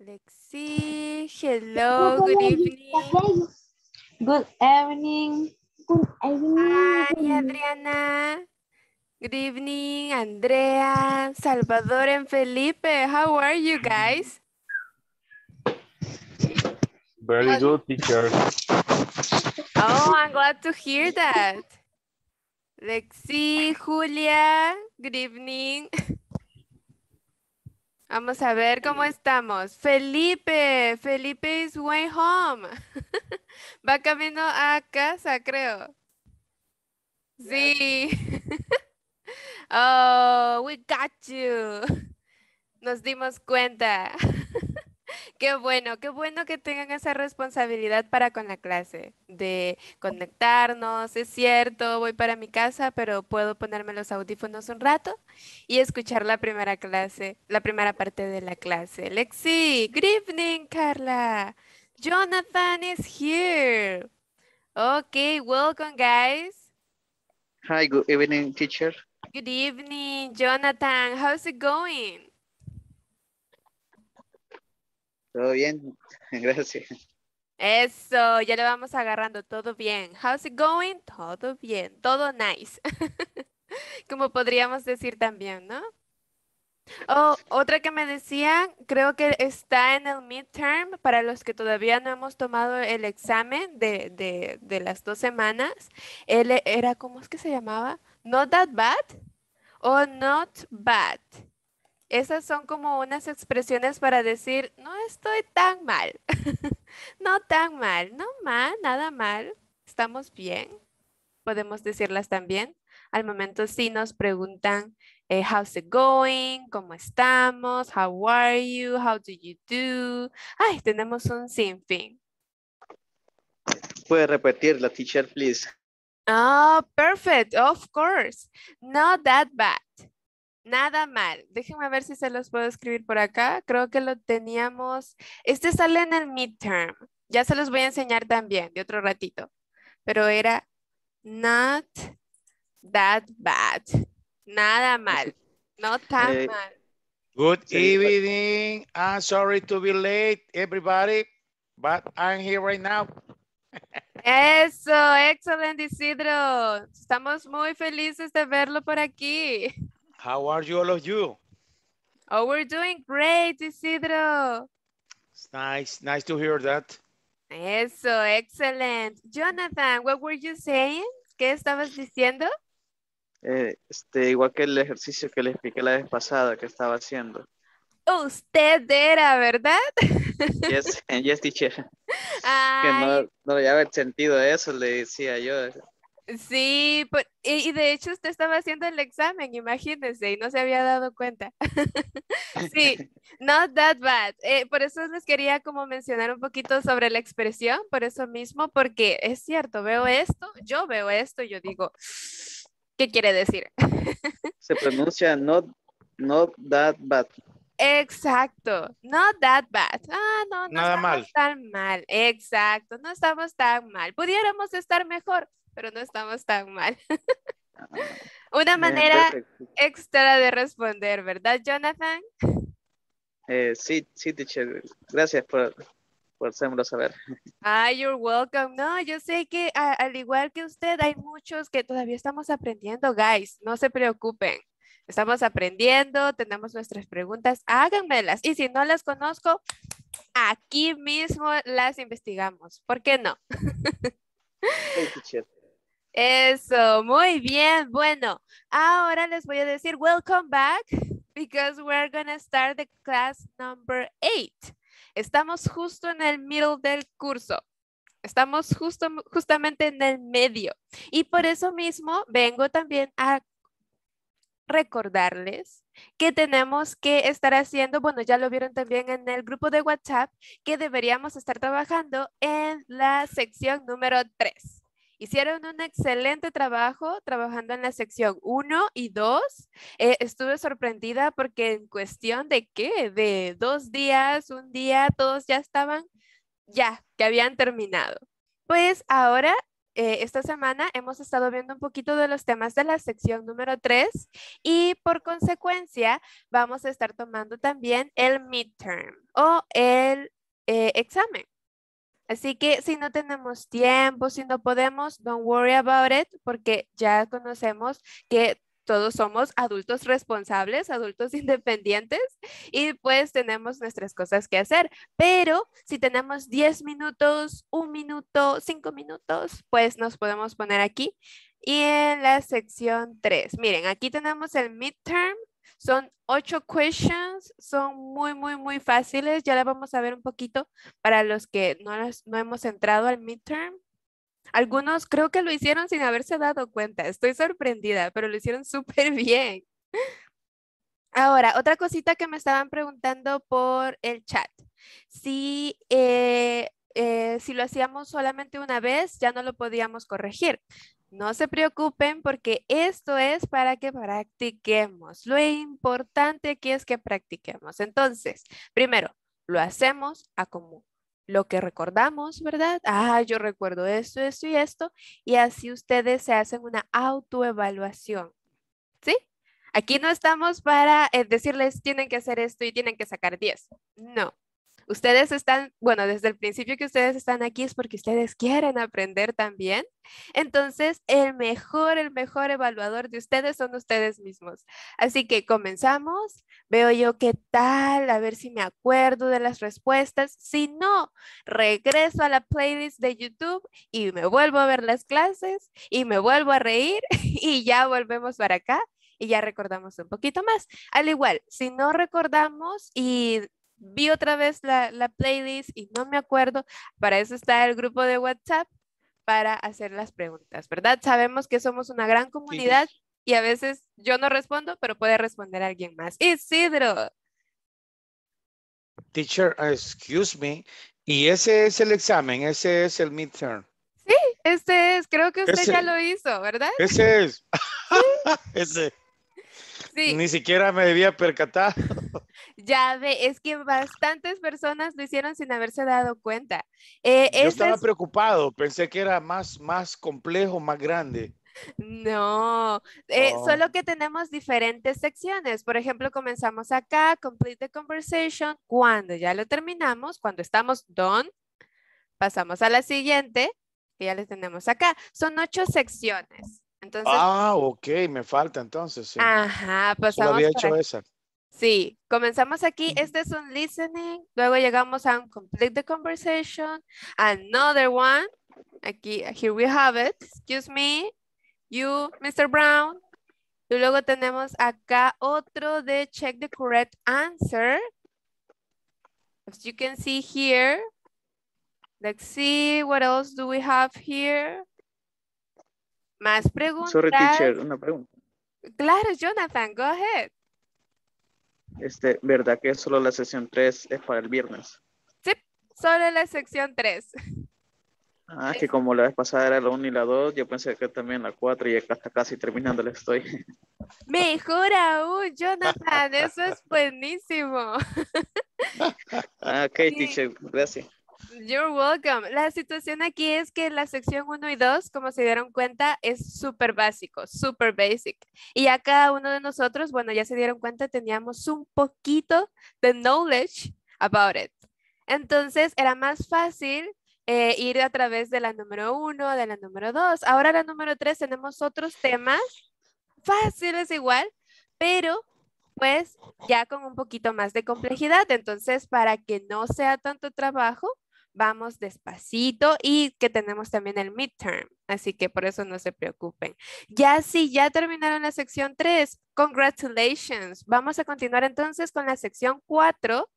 Let's see. Hello, good evening. Good evening. Good evening. Hi, Adriana. Good evening, Andrea, Salvador, and Felipe. How are you guys? Very good, teacher. Oh, I'm glad to hear that. Lexi, Julia, good evening. Vamos a ver cómo estamos. Felipe, Felipe is way home. Va camino a casa, creo. Sí. Oh, we got you. Nos dimos cuenta. Qué bueno que tengan esa responsabilidad para con la clase, de conectarnos, es cierto, voy para mi casa, pero puedo ponerme los audífonos un rato y escuchar la primera clase, la primera parte de la clase. Lexi, good evening, Carla. Jonathan is here. Okay, welcome, guys. Hi, good evening, teacher. Good evening, Jonathan. How's it going? Todo bien, gracias. Eso, ya lo vamos agarrando, todo bien. How's it going? Todo bien, todo nice. Como podríamos decir también, ¿no? Oh, otra que me decían, creo que está en el midterm para los que todavía no hemos tomado el examen de las 2 semanas. Él era, ¿cómo es que se llamaba? Not that bad o not bad. Esas son como unas expresiones para decir, no estoy tan mal, no tan mal, no mal, nada mal, estamos bien. Podemos decirlas también. Al momento sí nos preguntan, how's it going, cómo estamos, how are you, how do you do. Ay, tenemos un sinfín. ¿Puede repetir la teacher, please? Oh, perfect, of course, not that bad. Nada mal. Déjenme ver si se los puedo escribir por acá. Creo que lo teníamos. Este sale en el midterm. Ya se los voy a enseñar también de otro ratito. Pero era not that bad. Nada mal. No tan mal. Good evening. I'm sorry to be late, everybody. But I'm here right now. Eso, excelente, Isidro. Estamos muy felices de verlo por aquí. How are you, all of you? Oh, we're doing great, Isidro. It's nice, nice to hear that. Eso, excellent. Jonathan, what were you saying? ¿Qué estabas diciendo? Igual que el ejercicio que le expliqué la vez pasada que estaba haciendo. Usted era, ¿verdad? Yes, yes, teacher. Que no le había sentido eso, le decía yo. Sí, y de hecho usted estaba haciendo el examen, imagínense, y no se había dado cuenta. Sí, not that bad. Por eso les quería como mencionar un poquito sobre la expresión, por eso mismo, porque es cierto, veo esto y yo digo, ¿qué quiere decir? Se pronuncia not that bad. Exacto, not that bad. Ah, no, no estamos tan mal. Exacto, no estamos tan mal. Pudiéramos estar mejor, pero no estamos tan mal. Una manera extra de responder, ¿verdad, Jonathan? Sí, teacher. Gracias por hacérmelo saber. Ah, you're welcome. No, yo sé que al igual que usted, hay muchos que todavía estamos aprendiendo, guys. No se preocupen. Estamos aprendiendo, tenemos nuestras preguntas, háganmelas. Y si no las conozco, aquí mismo las investigamos. ¿Por qué no? Hey, teacher. Eso, muy bien. Bueno, ahora les voy a decir welcome back because we're going to start the class number 8. Estamos justo en el middle del curso. Estamos justamente en el medio. Y por eso mismo vengo también a recordarles que tenemos que estar haciendo, bueno, ya lo vieron también en el grupo de WhatsApp, que deberíamos estar trabajando en la sección número 3. Hicieron un excelente trabajo trabajando en la sección 1 y 2. Estuve sorprendida porque en cuestión de ¿qué? De 2 días, un día, todos ya estaban, ya, que habían terminado. Pues ahora esta semana hemos estado viendo un poquito de los temas de la sección número 3 y por consecuencia vamos a estar tomando también el midterm o el examen. Así que si no tenemos tiempo, si no podemos, don't worry about it, porque ya conocemos que todos somos adultos responsables, adultos independientes y pues tenemos nuestras cosas que hacer. Pero si tenemos 10 minutos, 1 minuto, 5 minutos, pues nos podemos poner aquí. Y en la sección 3, miren, aquí tenemos el midterm. Son 8 questions, son muy fáciles. Ya la vamos a ver un poquito para los que no hemos entrado al midterm. Algunos creo que lo hicieron sin haberse dado cuenta. Estoy sorprendida, pero lo hicieron súper bien. Ahora, otra cosita que me estaban preguntando por el chat. Si lo hacíamos solamente una vez, ya no lo podíamos corregir. No se preocupen porque esto es para que practiquemos. Lo importante aquí es que practiquemos. Entonces, primero, lo hacemos a común. Lo que recordamos, ¿verdad? Ah, yo recuerdo esto, esto y esto. Y así ustedes se hacen una autoevaluación, ¿sí? Aquí no estamos para decirles tienen que hacer esto y tienen que sacar 10. No. Ustedes están, bueno, desde el principio que ustedes están aquí es porque ustedes quieren aprender también. Entonces, el mejor evaluador de ustedes son ustedes mismos. Así que comenzamos. Veo yo qué tal, a ver si me acuerdo de las respuestas. Si no, regreso a la playlist de YouTube y me vuelvo a ver las clases y me vuelvo a reír y ya volvemos para acá y ya recordamos un poquito más. Al igual, si no recordamos y vi otra vez la playlist y no me acuerdo. Para eso está el grupo de WhatsApp para hacer las preguntas, ¿verdad? Sabemos que somos una gran comunidad y a veces yo no respondo, pero puede responder alguien más. Isidro. Teacher, excuse me. Y ese es el examen, ese es el midterm. Sí, este es. Creo que usted ya lo hizo, ¿verdad? Ese es. ¿Sí? Ese. Sí. Ni siquiera me debía percatar. Ya ve, es que bastantes personas lo hicieron sin haberse dado cuenta. Yo estaba preocupado, pensé que era más complejo, más grande. No, solo que tenemos diferentes secciones. Por ejemplo, comenzamos acá, complete the conversation. Cuando ya lo terminamos, cuando estamos done, pasamos a la siguiente, que ya les tenemos acá. Son 8 secciones. Entonces, ok, me falta entonces. Sí. Ajá, pasamos. Solo había hecho esa. Sí, comenzamos aquí. Este es un listening. Luego llegamos a un complete the conversation. Another one. Aquí, here we have it. Excuse me. You, Mr. Brown. Y luego tenemos acá otro de check the correct answer. As you can see here. Let's see, what else do we have here? Más preguntas. Sorry, teacher, una pregunta. Claro, Jonathan, go ahead. ¿Verdad que solo la sección 3 es para el viernes? Sí, solo la sección 3. Ah, es que como la vez pasada era la 1 y la 2, yo pensé que también la 4 y hasta casi terminándola estoy. Mejor aún, Jonathan, eso es buenísimo. Ok, teacher, gracias. You're welcome. La situación aquí es que la sección 1 y 2, como se dieron cuenta, es súper básico, súper basic. Y ya cada uno de nosotros, bueno, ya se dieron cuenta, teníamos un poquito de knowledge about it. Entonces, era más fácil ir a través de la número 1, de la número 2. Ahora la número 3 tenemos otros temas fáciles igual, pero pues ya con un poquito más de complejidad. Entonces, para que no sea tanto trabajo, vamos despacito y que tenemos también el midterm. Así que por eso no se preocupen. Ya sí, ya terminaron la sección 3. Congratulations. Vamos a continuar entonces con la sección 4.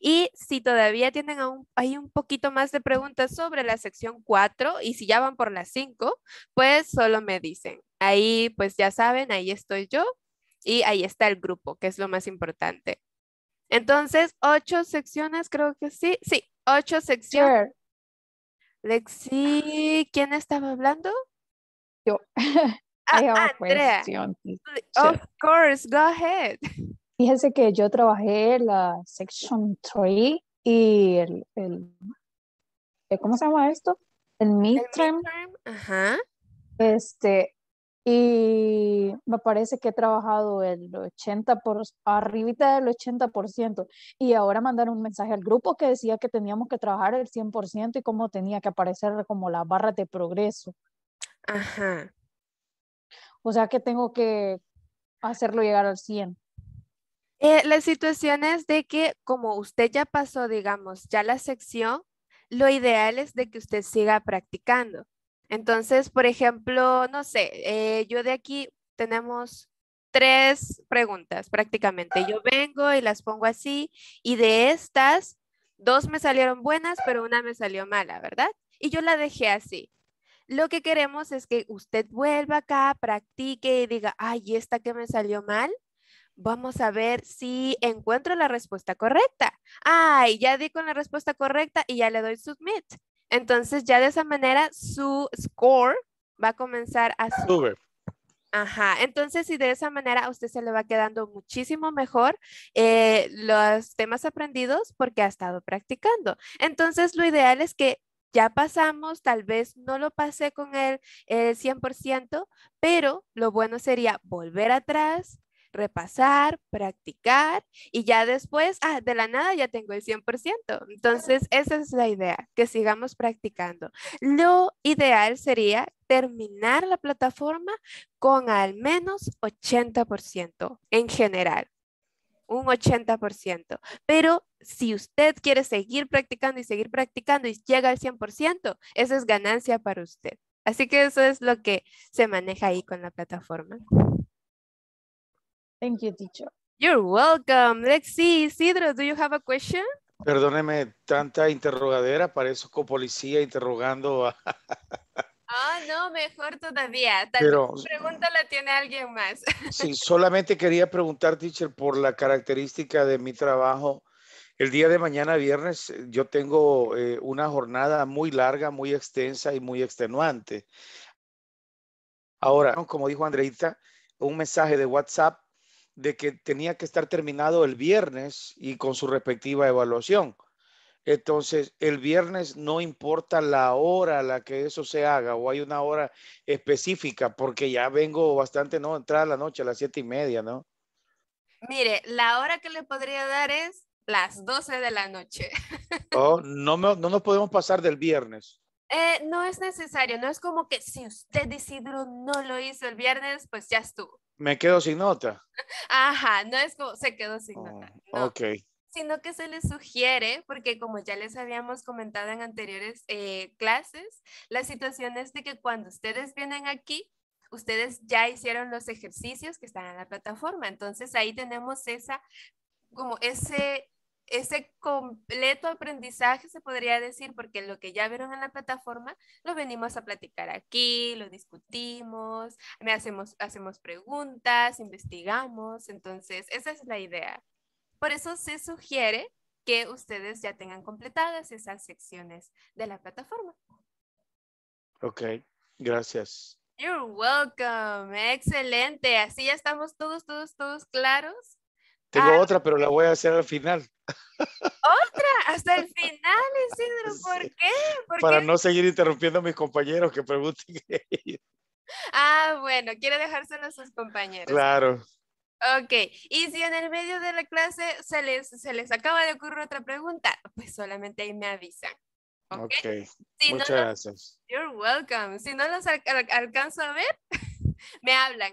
Y si todavía tienen hay un poquito más de preguntas sobre la sección 4 y si ya van por la 5, pues solo me dicen. Ahí pues ya saben, ahí estoy yo y ahí está el grupo, que es lo más importante. Entonces, 8 secciones, creo que sí. Sí. 8 secciones. Sure. Lexi, ¿quién estaba hablando? Yo. Andrea. Of course, go ahead. Fíjense que yo trabajé la section 3 y ¿cómo se llama esto? El midterm. Ajá. Y me parece que he trabajado el 80%, arribita del 80%, y ahora mandaron un mensaje al grupo que decía que teníamos que trabajar el 100% y cómo tenía que aparecer como las barras de progreso. Ajá. O sea que tengo que hacerlo llegar al 100%. La situación es de que como usted ya pasó, digamos, ya la sección, lo ideal es de que usted siga practicando. Entonces, por ejemplo, no sé, yo de aquí tenemos 3 preguntas prácticamente. Yo vengo y las pongo así y de estas 2 me salieron buenas, pero una me salió mala, ¿verdad? Y yo la dejé así. Lo que queremos es que usted vuelva acá, practique y diga, ay, esta que me salió mal. Vamos a ver si encuentro la respuesta correcta. Ay, ya di con la respuesta correcta y ya le doy submit. Entonces ya de esa manera su score va a comenzar a subir. Ajá, entonces si de esa manera a usted se le va quedando muchísimo mejor los temas aprendidos porque ha estado practicando. Entonces lo ideal es que ya pasamos, tal vez no lo pasé con el 100%, pero lo bueno sería volver atrás, repasar, practicar y ya después, de la nada ya tengo el 100%. Entonces esa es la idea, que sigamos practicando. Lo ideal sería terminar la plataforma con al menos 80% en general, un 80%. Pero si usted quiere seguir practicando y llega al 100%, eso es ganancia para usted. Así que eso es lo que se maneja ahí con la plataforma. Thank you, teacher. You're welcome. Let's see, Isidro, do you have a question? Perdóneme tanta interrogadera, parezco policía interrogando a... Ah, oh, no, mejor todavía. Pero pregunta la tiene alguien más. Sí, solamente quería preguntar, teacher, por la característica de mi trabajo. El día de mañana, viernes, yo tengo una jornada muy larga, muy extensa y muy extenuante. Ahora, como dijo Andreita, un mensaje de WhatsApp de que tenía que estar terminado el viernes y con su respectiva evaluación. Entonces, el viernes no importa la hora a la que eso se haga o hay una hora específica, porque ya vengo bastante, ¿no? Entrar a la noche a las 7:30, ¿no? Mire, la hora que le podría dar es las 12 de la noche. Oh, no nos podemos pasar del viernes. No es necesario, no es como que si usted, Isidro, no lo hizo el viernes, pues ya estuvo. Me quedo sin nota. Ajá, no es como se quedó sin nota. No. Ok. Sino que se le sugiere, porque como ya les habíamos comentado en anteriores clases, la situación es de que cuando ustedes vienen aquí, ustedes ya hicieron los ejercicios que están en la plataforma. Entonces ahí tenemos ese completo aprendizaje, se podría decir, porque lo que ya vieron en la plataforma lo venimos a platicar aquí, lo discutimos, hacemos preguntas, investigamos. Entonces esa es la idea. Por eso se sugiere que ustedes ya tengan completadas esas secciones de la plataforma. Ok, gracias. You're welcome. Excelente. Así ya estamos todos claros. Tengo otra, pero la voy a hacer al final. ¿Otra? Hasta el final, Isidro. ¿Por qué? Para no seguir interrumpiendo a mis compañeros que pregunten. Bueno, quiere dejárselo a sus compañeros. Claro. Ok, y si en el medio de la clase se les acaba de ocurrir otra pregunta, pues solamente ahí me avisan. Ok, muchas gracias. You're welcome. Si no los alcanzo a ver, me hablan,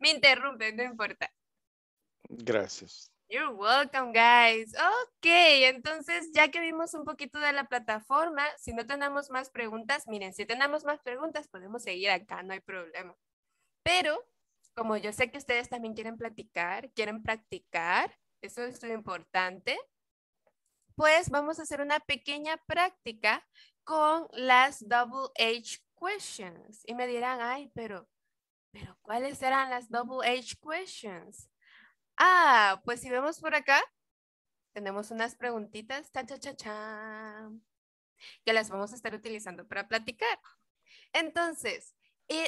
me interrumpen, no importa. Gracias. You're welcome, guys. Ok, entonces ya que vimos un poquito de la plataforma, si no tenemos más preguntas, miren, si tenemos más preguntas podemos seguir acá, no hay problema. Pero como yo sé que ustedes también quieren practicar, eso es lo importante, pues vamos a hacer una pequeña práctica con las double H questions. Y me dirán, ay, pero ¿cuáles serán las double H questions? Pues si vemos por acá, tenemos unas preguntitas que las vamos a estar utilizando para platicar. Entonces,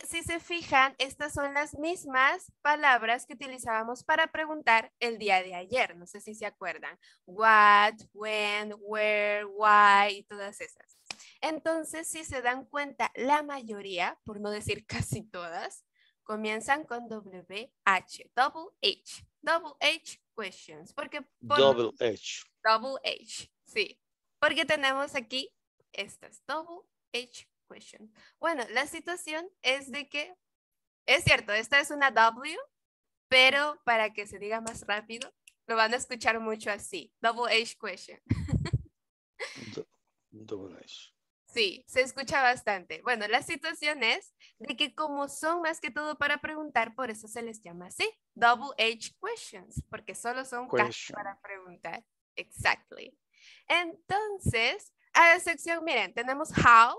si se fijan, estas son las mismas palabras que utilizábamos para preguntar el día de ayer. No sé si se acuerdan. What, when, where, why y todas esas. Entonces, si se dan cuenta, la mayoría, por no decir casi todas, comienzan con WH, double H questions. Porque double H, sí. Porque tenemos aquí estas, double H questions. Bueno, la situación es de que, es cierto, esta es una W, pero para que se diga más rápido, lo van a escuchar mucho así, double H question. Double H. Sí, se escucha bastante. Bueno, la situación es de que como son más que todo para preguntar, por eso se les llama así, double H questions, porque solo son casos para preguntar. Exactly. Entonces, a la sección, miren, tenemos how,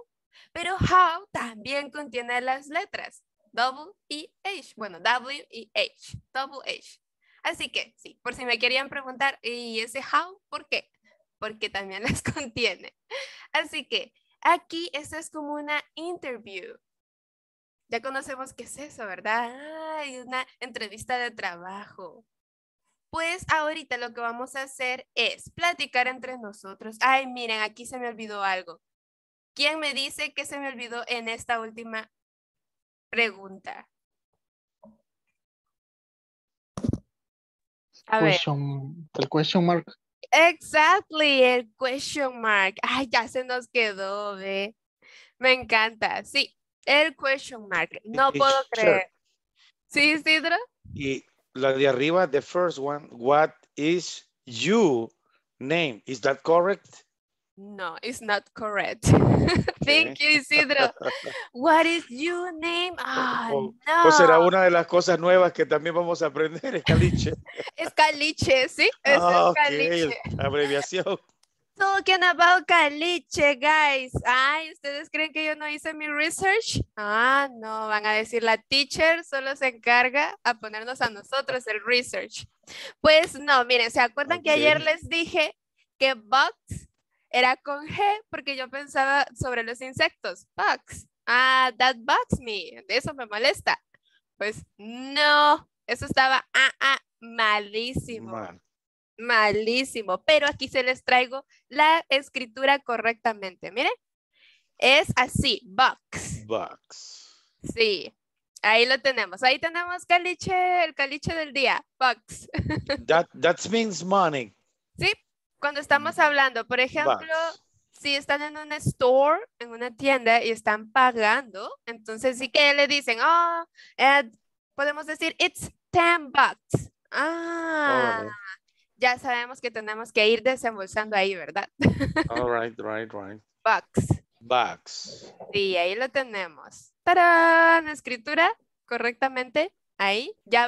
pero how también contiene las letras, double y H, bueno, W y H, double H. Así que, sí, por si me querían preguntar, ¿y ese how? ¿Por qué? Porque también las contiene. Así que aquí esta es como una interview. Ya conocemos qué es eso, ¿verdad? Hay una entrevista de trabajo. Pues ahorita lo que vamos a hacer es platicar entre nosotros. Ay, miren, aquí se me olvidó algo. ¿Quién me dice que se me olvidó en esta última pregunta? A ver. El question mark. Exactly, el question mark. Ay, ya se nos quedó, ve. Me encanta. Sí, el question mark. No puedo creer. ¿Sí, Isidro? Y la de arriba, the first one, what is your name? Is that correct? No, it's not correct. Thank you, Isidro. What is your name? Oh, no. Pues será una de las cosas nuevas que también vamos a aprender, escaliche. Escaliche, sí. Es escaliche. Okay. Abreviación. Talking about caliche, guys. Ay, ¿ustedes creen que yo no hice mi research? Ah, no, van a decir la teacher solo se encarga a ponernos a nosotros el research. Pues no, miren, ¿se acuerdan que ayer les dije que bugs era con G porque yo pensaba sobre los insectos. Bugs. Ah, that bugs me. Eso me molesta. Pues no. Eso estaba malísimo. Malísimo. Pero aquí se les traigo la escritura correctamente. Miren. Es así. Bugs. Bugs. Sí. Ahí lo tenemos. Ahí tenemos caliche, el caliche del día. Bugs. That means money. Sí. Cuando estamos hablando, por ejemplo, si están en una store, en una tienda y están pagando, entonces sí que le dicen, oh, podemos decir, it's 10 bucks. Ah, ya sabemos que tenemos que ir desembolsando ahí, ¿verdad? All right, right. Bucks. Bucks. Sí, ahí lo tenemos. ¡Tarán! Escritura correctamente. Ahí, ya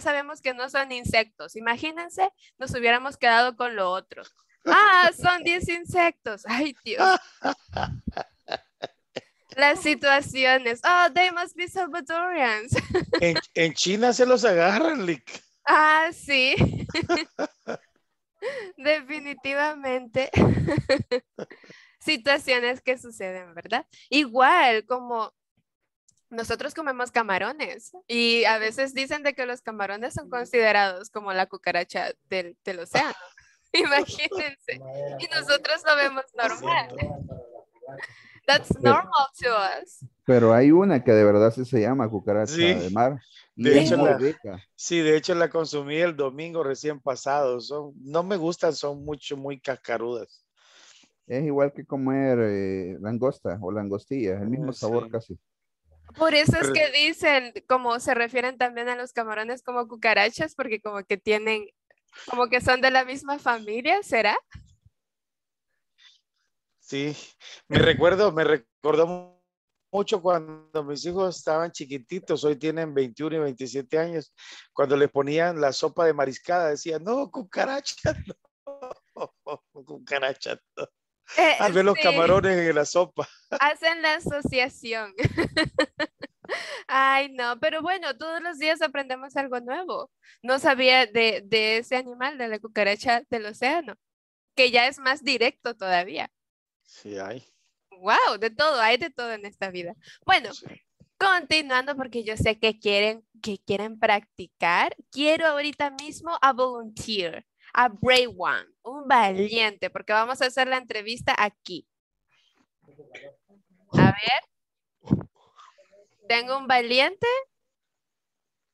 sabemos que no son insectos. Imagínense, nos hubiéramos quedado con lo otro. Ah, son 10 insectos. Ay, Dios. Las situaciones. Oh, they must be Salvadorians. En China se los agarran, Lick. Ah, sí. Definitivamente. Situaciones que suceden, ¿verdad? Igual, como... Nosotros comemos camarones y a veces dicen de que los camarones son considerados como la cucaracha del océano. Imagínense. Y nosotros lo vemos normal. That's normal to us. Pero hay una que de verdad sí se llama cucaracha de mar. De hecho la consumí el domingo recién pasado. No me gustan, son muy cascarudas. Es igual que comer langosta o langostilla, el mismo sabor casi. Por eso es que dicen, como se refieren también a los camarones como cucarachas, porque como que tienen, como que son de la misma familia, ¿será? Sí, me recordó mucho cuando mis hijos estaban chiquititos, hoy tienen 21 y 27 años, cuando les ponían la sopa de mariscada, decían, no, cucarachas, no, cucarachas, no. Al ver los camarones en la sopa. Hacen la asociación. Ay, no, pero bueno, todos los días aprendemos algo nuevo. No sabía de ese animal, de la cucaracha del océano, que ya es más directo todavía. Sí, hay. Wow, de todo, hay de todo en esta vida. Bueno, continuando porque yo sé que quieren practicar. Quiero ahorita mismo a volunteer. A brave one, un valiente, porque vamos a hacer la entrevista aquí. A ver. Tengo un valiente.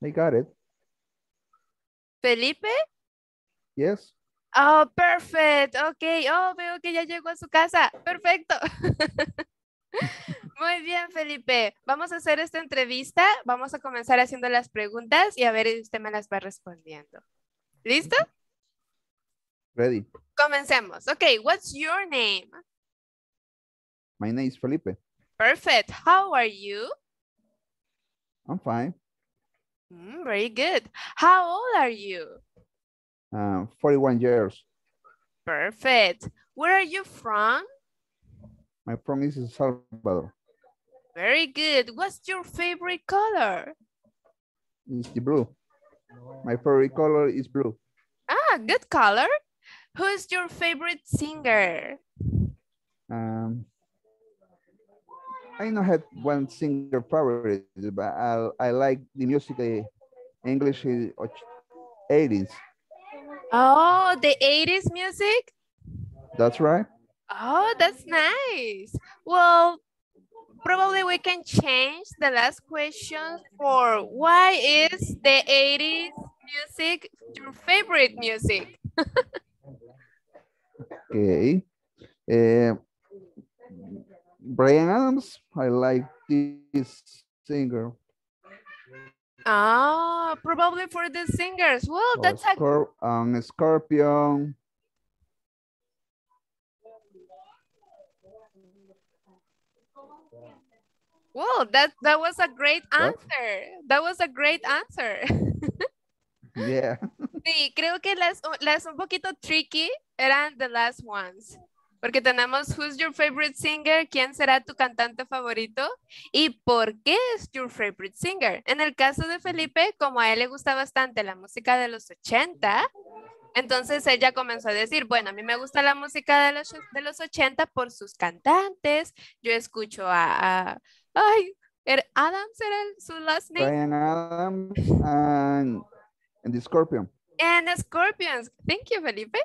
I got it. Felipe? Yes. Oh, perfect. Ok. Oh, veo que ya llegó a su casa. Perfecto. Muy bien, Felipe. Vamos a hacer esta entrevista. Vamos a comenzar haciendo las preguntas y a ver si usted me las va respondiendo. ¿Listo? Ready. Comencemos. Ok. What's your name? My name is Felipe. Perfect. How are you? I'm fine. Very good. How old are you? 41 years. Perfect. Where are you from? My from is El Salvador. Very good. What's your favorite color? It's the blue. My favorite color is blue. Ah, good color. Who is your favorite singer? I don't have one singer favorite, but I like the music English 80s. Oh, the 80s music? That's right. Oh, that's nice. Well, probably we can change the last question for why is the 80s music your favorite music? Okay. Bryan Adams, I like this singer. Oh, probably for the singers. Well, that's a... Scorpion. Well, that was a great answer. What? That was a great answer. Yeah. Sí, creo que las un poquito tricky eran the last ones. Porque tenemos who's your favorite singer, quién será tu cantante favorito y por qué es your favorite singer. En el caso de Felipe, como a él le gusta bastante la música de los 80, entonces ella comenzó a decir, bueno, a mí me gusta la música de los 80 por sus cantantes. Yo escucho a Adams era su last name. Bryan Adams and the Scorpion. And Scorpions. Thank you, Felipe.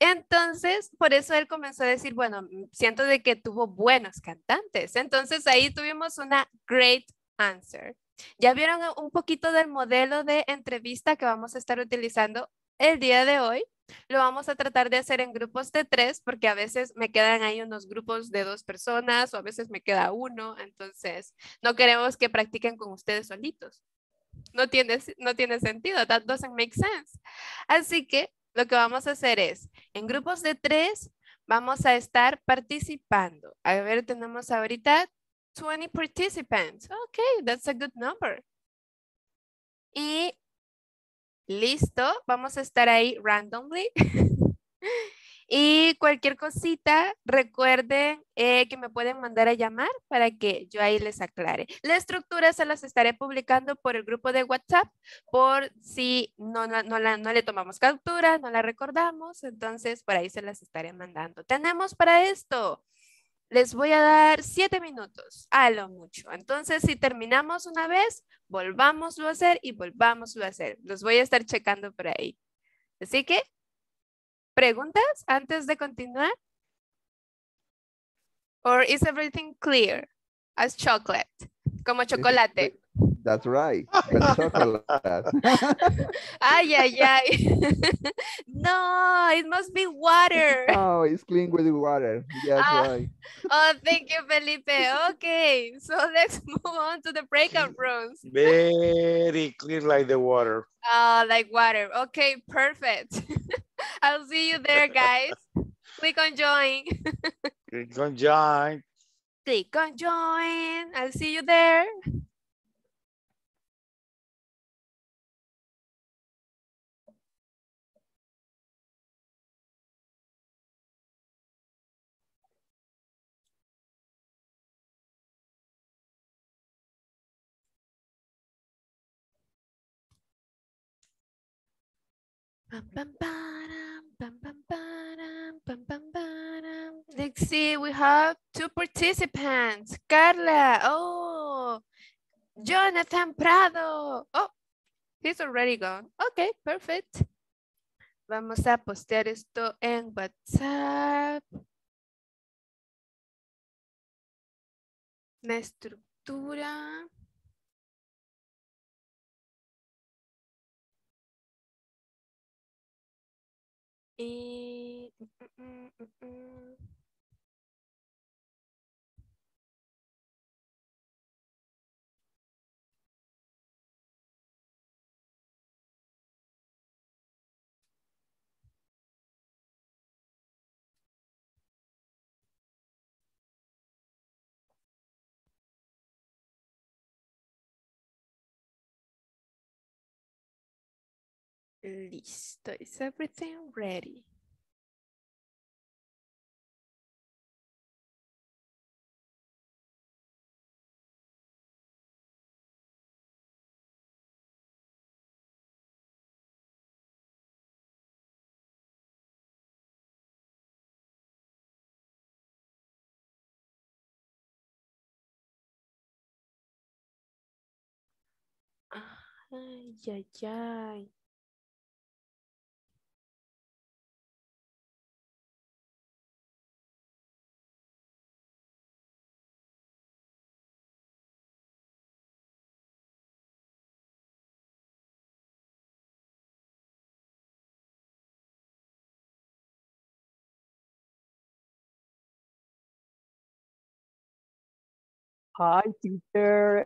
Entonces, por eso él comenzó a decir, bueno, siento de que tuvo buenos cantantes. Entonces, ahí tuvimos una great answer. Ya vieron un poquito del modelo de entrevista que vamos a estar utilizando el día de hoy. Lo vamos a tratar de hacer en grupos de 3 porque a veces me quedan ahí unos grupos de 2 personas o a veces me queda uno. Entonces, no queremos que practiquen con ustedes solitos. No tiene sentido. That doesn't make sense. Así que lo que vamos a hacer es, en grupos de 3 vamos a estar participando. A ver, tenemos ahorita 20 participants. Ok, that's a good number. Y listo, vamos a estar ahí randomly. Y cualquier cosita, recuerden que me pueden mandar a llamar para que yo ahí les aclare. La estructura se las estaré publicando por el grupo de WhatsApp, por si no le tomamos captura, no la recordamos, entonces por ahí se las estaré mandando. Tenemos para esto, les voy a dar 7 minutos, a lo mucho. Entonces, si terminamos una vez, volvámoslo a hacer y volvámoslo a hacer. Los voy a estar checando por ahí. Así que, ¿preguntas antes de continuar? Or is everything clear? As chocolate. Como chocolate. That's right. That's chocolate. Ay, ay, ay. No, it must be water. Oh, it's clean with water. That's right. Oh, thank you, Felipe. Okay, so let's move on to the breakout rooms. Very clear like the water. Oh, like water. Okay, perfect. I'll see you there, guys. Click on join. Click on join. Click on join. I'll see you there. Let's see, we have 2 participants. Carla, oh, Jonathan Prado. Oh, he's already gone. Okay, perfect. Vamos a postear esto en WhatsApp. la estructura. Y listo, is everything ready? Ay, ay, ay. Hi, teacher.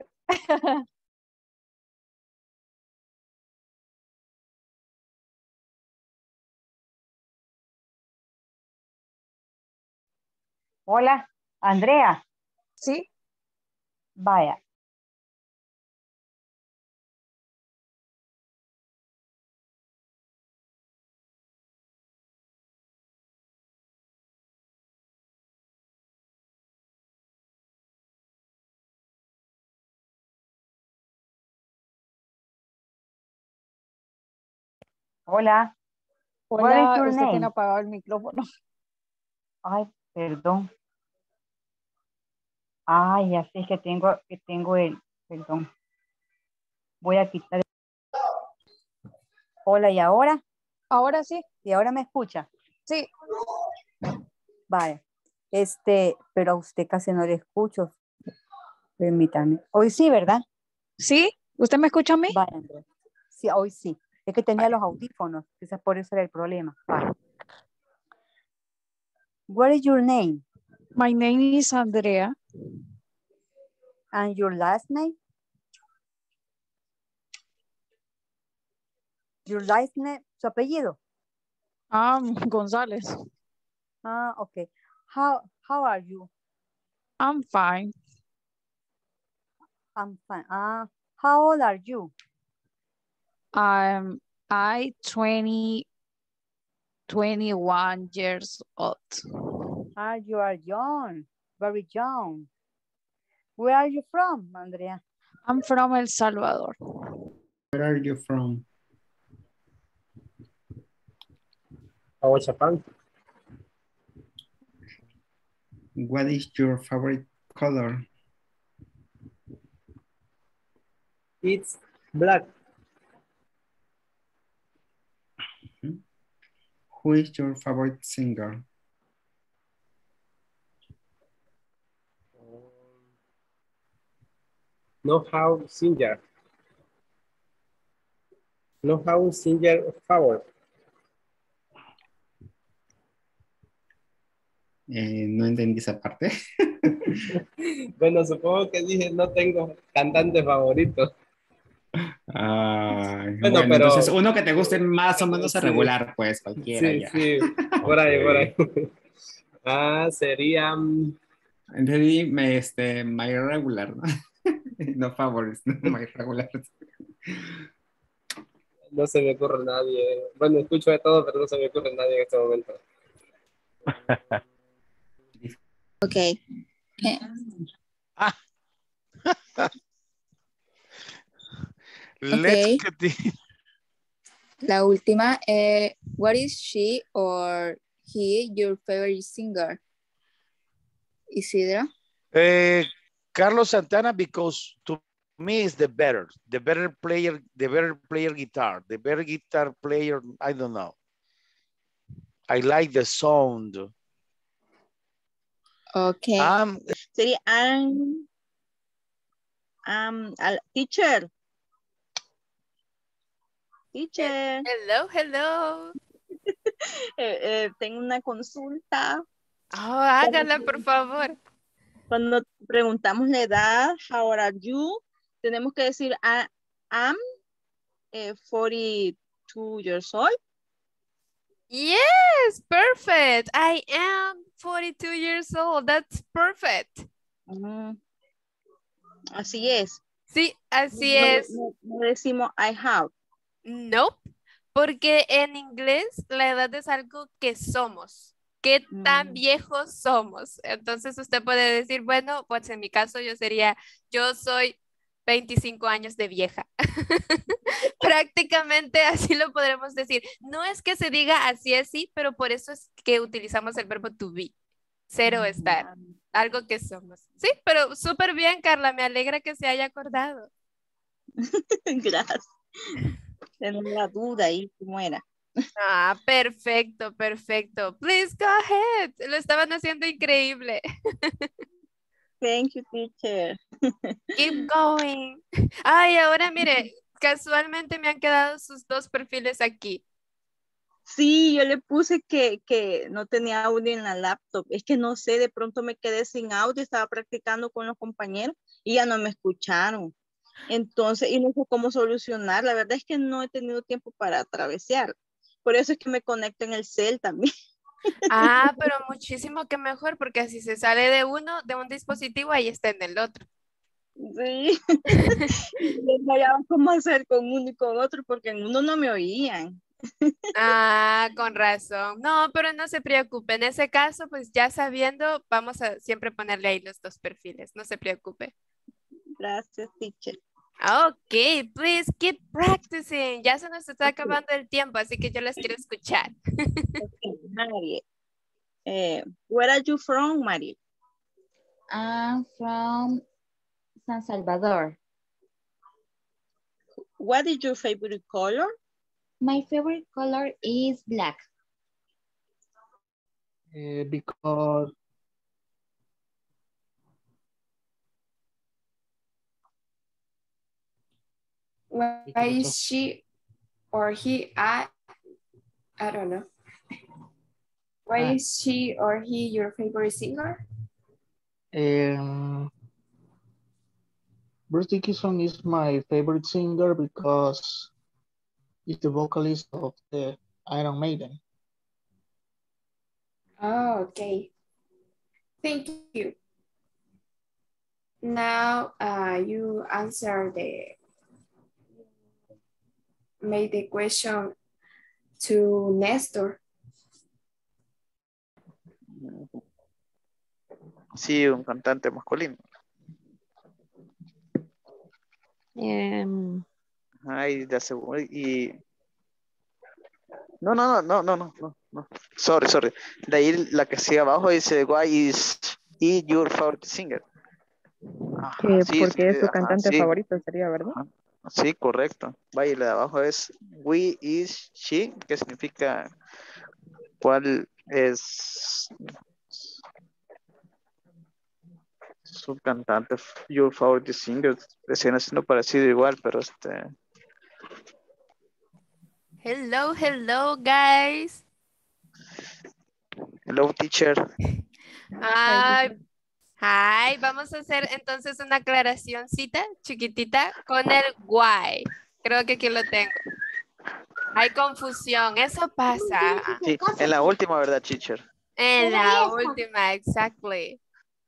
Hola, Andrea. Sí. Vaya. Hola. Hola, usted que no apagó el micrófono. Ay, perdón. Ay, ya sé que tengo el, perdón. Voy a quitar. Hola, ¿y ahora? Ahora sí. ¿Y ahora me escucha? Sí. Vale. Pero a usted casi no le escucho. Permítame. Hoy sí, ¿verdad? Sí. ¿Usted me escucha a mí? Vale, Andrea. Sí, hoy sí. Es que tenía los audífonos, quizás por eso era el problema. Vale. What is your name? My name is Andrea. And your last name? Your last name, su apellido? González. Ah, okay. How are you? I'm fine. I'm fine. How old are you? I'm 21 years old. Ah, you are young, very young. Where are you from, Andrea? I'm from El Salvador. Where are you from? Aguachapán. What is your favorite color? It's black. Who is your favorite singer? No how singer favorite. No entendí esa parte. Bueno, supongo que dije no tengo cantante favorito. Bueno, pero entonces uno que te guste más o menos a regular, pues cualquiera. Sí, ya. Sí, por ahí, por ahí. Sería. Entonces, my regular, ¿no? No favorites, my regular. No se me ocurre nadie. Bueno, escucho de todo, pero no se me ocurre nadie en este momento. Ok. Let's continue. La última. What is she or he your favorite singer? Isidro? Carlos Santana, because to me is the better guitar player. I don't know. I like the sound. Okay. Sería Teacher. Teacher. Hello, hello. Tengo una consulta. Oh, hágala, por favor. Cuando preguntamos la edad, how old are you? Tenemos que decir, I'm 42 years old. Yes, perfect. I am 42 years old. That's perfect. Así es. Sí, así es. No decimos I have. No, porque en inglés la edad es algo que somos. ¿Qué tan viejos somos? Entonces usted puede decir, bueno, pues en mi caso yo sería, yo soy 25 años de vieja. Prácticamente así lo podremos decir. No es que se diga así, así, pero por eso es que utilizamos el verbo to be. Cero estar. Algo que somos. Sí, pero súper bien, Carla. Me alegra que se haya acordado. Gracias. Tengo la duda ahí, ¿cómo era? Ah, perfecto, perfecto. Please go ahead. Lo estaban haciendo increíble. Thank you, teacher. Keep going. Ay, ahora mire, casualmente me han quedado sus dos perfiles aquí. Sí, yo le puse que no tenía audio en la laptop. Es que no sé, de pronto me quedé sin audio. Estaba practicando con los compañeros y ya no me escucharon. Entonces, y no sé cómo solucionar. La verdad es que no he tenido tiempo para travesear. Por eso es que me conecto en el cel también. Ah, pero muchísimo que mejor, porque así se sale de uno, de un dispositivo, ahí está en el otro. Sí. No cómo hacer con uno y con otro, porque en uno no me oían. Ah, con razón. No, pero no se preocupe. En ese caso, pues ya sabiendo, vamos a siempre ponerle ahí los dos perfiles. No se preocupe. Gracias, teacher. Ok, please keep practicing. Ya se nos está acabando el tiempo, así que yo las quiero escuchar. Okay, Marie. Where are you from, Marie? I'm from San Salvador. What is your favorite color? My favorite color is black. Because... Why is she or he at? I don't know. Why is she or he your favorite singer? Bruce Dickinson is my favorite singer because he's the vocalist of the Iron Maiden. Oh, okay. Thank you. Now you answer the made the question to Néstor. Sí, un cantante masculino. Ay, de seguro y... No. Sorry. De ahí la que sigue abajo dice, why is he your favorite singer? Ajá, sí, porque es su cantante favorito, sería, ¿verdad? Ajá. Sí, correcto. Vaya, la de abajo es we is she, que significa cuál es su cantante, your favorite singer. Están haciendo parecido igual, pero este... Hello, hello, guys. Hello, teacher. Hi, vamos a hacer entonces una aclaracióncita chiquitita con el why. Creo que aquí lo tengo. Hay confusión, eso pasa. Sí, en la última, ¿verdad, teacher? En la última, exactly.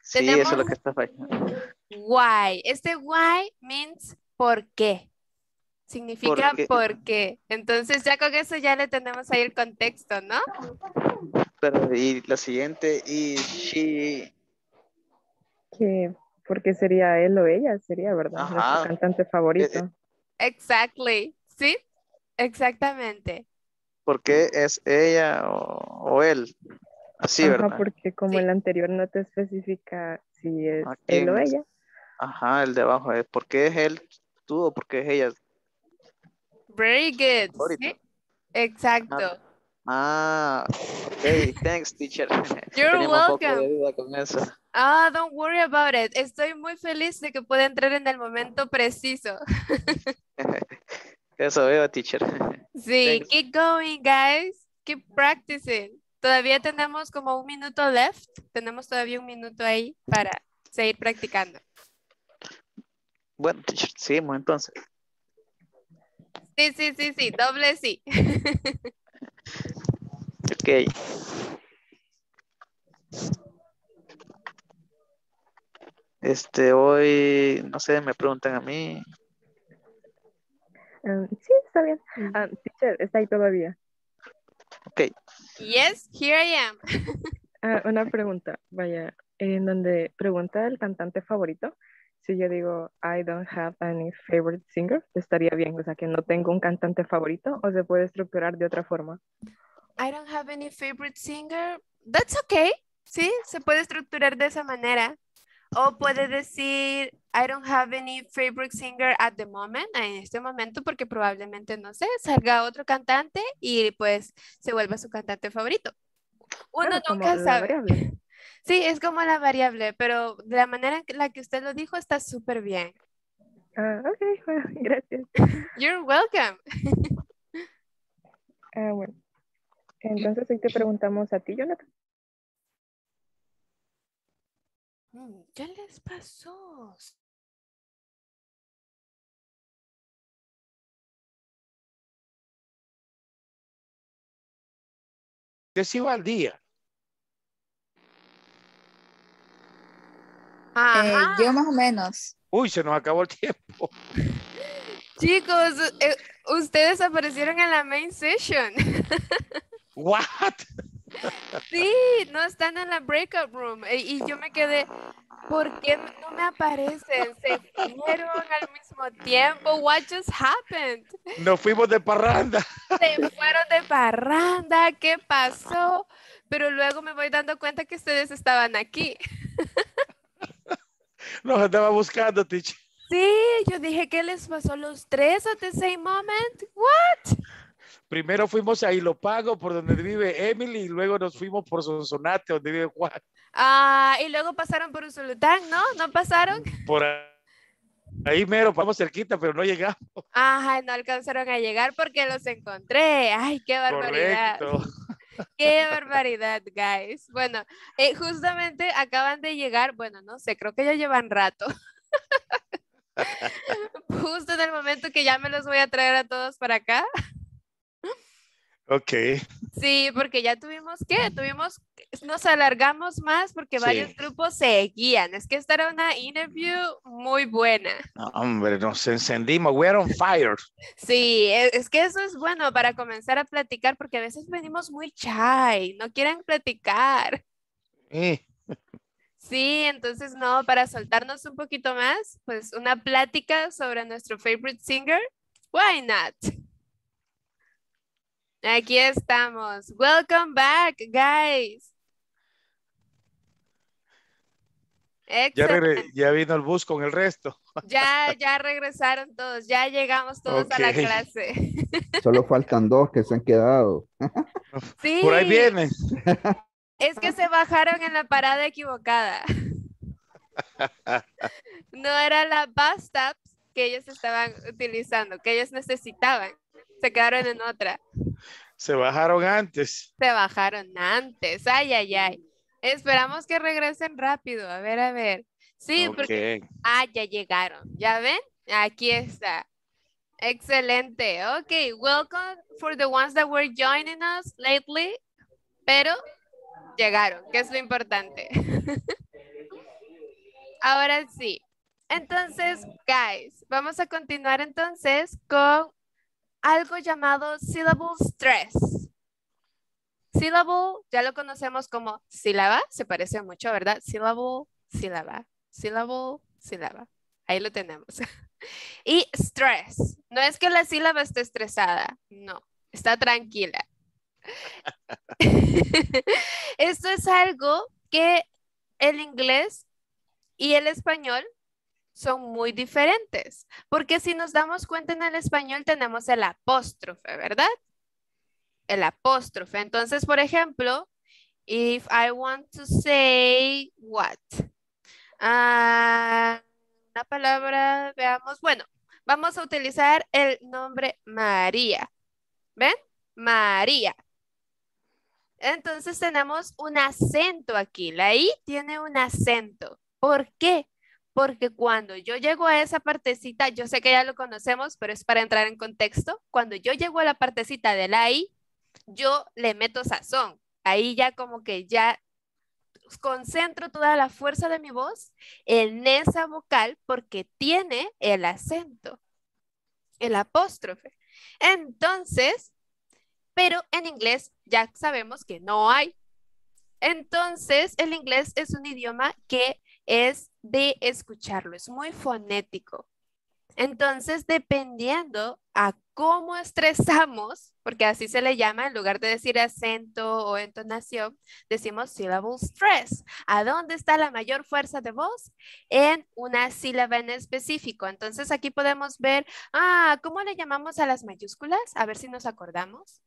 Sí, tenemos eso es lo que está fallando. Why. Este why means por qué. Significa por qué. Entonces ya con eso ya le tenemos ahí el contexto, ¿no? Pero y la siguiente, y she... Porque sería él o ella, sería, ¿verdad? Nuestro cantante favorito. Exactly, sí, exactamente. Porque es ella o él, así, ajá, ¿verdad? Porque como el anterior no te especifica si es él o ella. Ajá, el de abajo es, ¿por qué es él tú o por qué es ella? Very good, sí, exacto. Ah, Okay, thanks, teacher. You're welcome. Ah, don't worry about it. Estoy muy feliz de que pueda entrar en el momento preciso. Eso veo, teacher. Sí, thanks. Keep going, guys. Keep practicing. Todavía tenemos como un minuto left. Tenemos todavía un minuto ahí para seguir practicando. Bueno, teacher, seguimos entonces. Sí, sí, sí, sí, doble sí. Ok. Hoy, no sé, me preguntan a mí. Sí, está bien. Teacher, está ahí todavía. Ok. Yes, here I am. Una pregunta, vaya, en donde pregunta el cantante favorito. Si yo digo, I don't have any favorite singer, estaría bien. O sea, que no tengo un cantante favorito, o se puede estructurar de otra forma. I don't have any favorite singer. That's okay. Sí, se puede estructurar de esa manera. O puede decir, I don't have any favorite singer at the moment, en este momento, porque probablemente, no sé, salga otro cantante y pues se vuelva su cantante favorito. Uno nunca sabe. Variable. Sí, es como la variable, pero de la manera en la que usted lo dijo está súper bien. Ok, bueno, gracias. You're welcome. Bueno, entonces hoy te preguntamos a ti, Jonathan. ¿Qué les pasó? Yo sigo al día. Yo más o menos. Uy, se nos acabó el tiempo. Chicos, ustedes aparecieron en la main session. What? Sí, no están en la breakout room. Y yo me quedé, ¿por qué no me aparecen? Se fueron al mismo tiempo. What just happened? Nos fuimos de parranda. Se fueron de parranda. ¿Qué pasó? Pero luego me voy dando cuenta que ustedes estaban aquí. Los andaba buscando, teacher. Sí, yo dije, ¿qué les pasó los tres at the same moment? What? Primero fuimos a Ilopago, por donde vive Emily, y luego nos fuimos por Sonsonate, donde vive Juan. Ah, y luego pasaron por Zulután, ¿no? ¿No pasaron? Por ahí mero, pasamos cerquita, pero no llegamos. Ajá, no alcanzaron a llegar porque los encontré. Ay, qué barbaridad. Correcto. Qué barbaridad, guys. Bueno, justamente acaban de llegar, bueno, no sé, creo que ya llevan rato. Justo en el momento que ya me los voy a traer a todos para acá. Ok. Sí, porque ya tuvimos, nos alargamos más porque varios grupos seguían. Es que esta era una interview muy buena. No, hombre, nos encendimos. We are on fire. Sí, es que eso es bueno para comenzar a platicar porque a veces venimos muy shy, no quieren platicar. Sí, entonces no, para soltarnos un poquito más, pues una plática sobre nuestro favorite singer. Why not? Aquí estamos. Welcome back, guys. Excelente. Ya vino el bus con el resto. Ya regresaron todos. Ya llegamos todos a la clase. Solo faltan dos que se han quedado. Sí. Por ahí vienen. Es que se bajaron en la parada equivocada. No era la bus stop que ellos estaban utilizando, que ellos necesitaban. Se quedaron en otra. Se bajaron antes. Se bajaron antes. Ay, ay, ay. Esperamos que regresen rápido. A ver, a ver. Sí, okay. Porque... Ah, ya llegaron. ¿Ya ven? Aquí está. Excelente. Ok, welcome for the ones that were joining us lately. Pero llegaron, que es lo importante. Ahora sí. Entonces, guys, vamos a continuar entonces con algo llamado syllable stress. Syllable, ya lo conocemos como sílaba, se parece mucho, ¿verdad? Syllable, sílaba, syllable, sílaba. Ahí lo tenemos. Y stress, no es que la sílaba esté estresada, no, está tranquila. Esto es algo que el inglés y el español son muy diferentes, porque si nos damos cuenta en el español tenemos el apóstrofe, ¿verdad? el apóstrofe. Entonces, por ejemplo, if I want to say what? Una palabra, veamos, bueno, vamos a utilizar el nombre María. ¿Ven? María. Entonces tenemos un acento aquí. La I tiene un acento. ¿Por qué? Porque cuando yo llego a esa partecita, yo sé que ya lo conocemos, pero es para entrar en contexto. Cuando yo llego a la partecita de la I, yo le meto sazón. Ahí ya como que ya concentro toda la fuerza de mi voz en esa vocal porque tiene el acento, el apóstrofe. Entonces, pero en inglés ya sabemos que no hay. Entonces, el inglés es un idioma que es de escucharlo, es muy fonético. Entonces, dependiendo a cómo estresamos, porque así se le llama, en lugar de decir acento o entonación, decimos syllable stress. ¿A dónde está la mayor fuerza de voz? En una sílaba en específico. Entonces, aquí podemos ver, ¿cómo le llamamos a las mayúsculas? A ver si nos acordamos.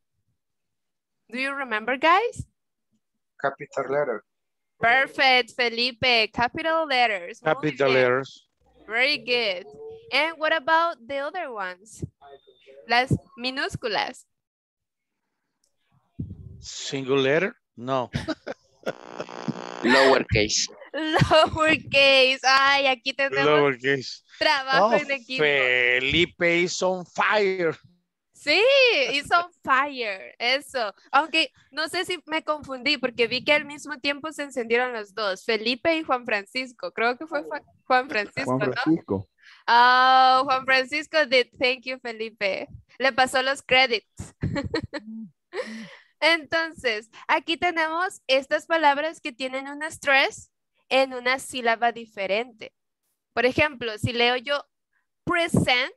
Do you remember, guys? Capital letter. Perfect, Felipe. Capital letters. Capital letters. Very good. And what about the other ones? Las minúsculas. Single letter? No. Lowercase. Lowercase. Ay, aquí tenemos lowercase. Trabajo en equipo. Felipe is on fire. Sí, it's on fire, eso. Aunque no sé si me confundí porque vi que al mismo tiempo se encendieron los dos, Felipe y Juan Francisco. Creo que fue Juan Francisco, ¿no? Oh, Juan Francisco did. Thank you, Felipe. Le pasó los créditos. Entonces, aquí tenemos estas palabras que tienen un stress en una sílaba diferente. Por ejemplo, si leo yo present,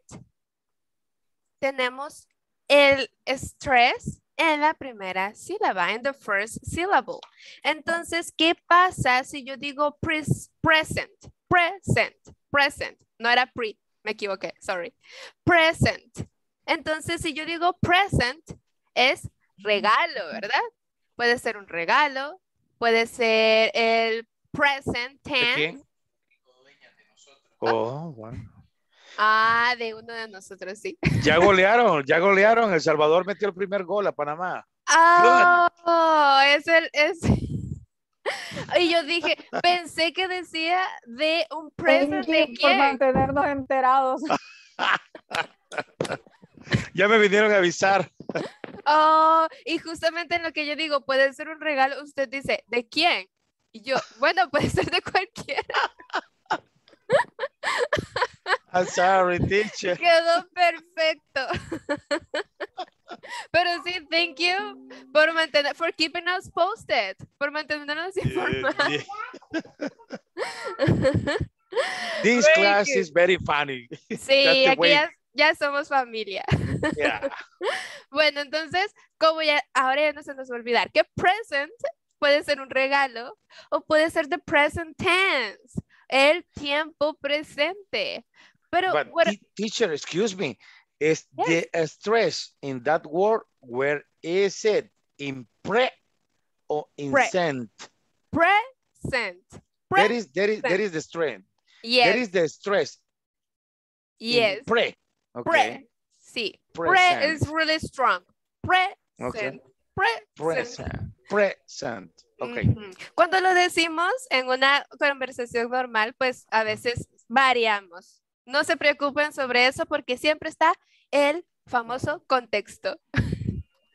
tenemos el stress en la primera sílaba, en the first syllable. Entonces, ¿qué pasa si yo digo present? No era pre, me equivoqué, sorry. Present. Entonces, si yo digo present, es regalo, ¿verdad? Puede ser un regalo, puede ser el present tense. Oh, bueno. Ah, de uno de nosotros, sí. Ya golearon. El Salvador metió el primer gol a Panamá. Y yo dije, pensé que decía de un present de quién. Por mantenernos enterados. Ya me vinieron a avisar. Oh, y justamente en lo que yo digo, puede ser un regalo, usted dice, ¿de quién? Y yo, bueno, puede ser de cualquiera. I'm sorry, teacher. Quedó perfecto. Pero sí, thank you por mantener, for keeping us posted, por mantenernos informados. Yeah. This class is very funny. Sí, aquí ya somos familia. Yeah. Bueno, entonces, ahora ya no se nos va a olvidar que present puede ser un regalo o puede ser the present tense, el tiempo presente. Pero, teacher, excuse me, is the stress in that word, where is it? In pre or in sent? Present. That is the stress. Yes. That is the stress. Yes. In pre. Okay. Pre. Sí. Present. Pre is really strong. Present. Okay. Present. Present. Okay. Cuando lo decimos en una conversación normal, pues a veces variamos. No se preocupen sobre eso porque siempre está el famoso contexto.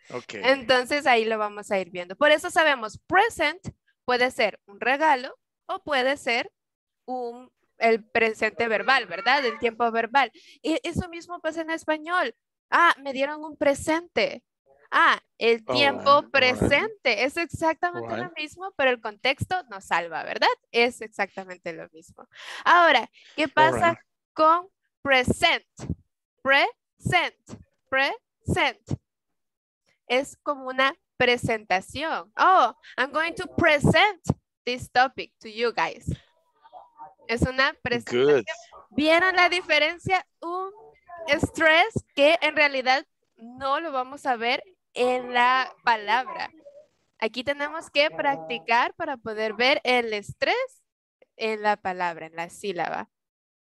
Okay. Entonces ahí lo vamos a ir viendo. Por eso sabemos, present puede ser un regalo o puede ser el presente verbal, ¿verdad? El tiempo verbal. Y eso mismo pasa en español. Me dieron un presente. El tiempo presente es exactamente lo mismo, pero el contexto nos salva, ¿verdad? Es exactamente lo mismo. Ahora, ¿qué pasa con present? Present. Es como una presentación. Oh, I'm going to present this topic to you guys. Es una presentación. Good. ¿Vieron la diferencia? Un stress que en realidad no lo vamos a ver en la palabra. Aquí tenemos que practicar para poder ver el estrés en la palabra, en la sílaba.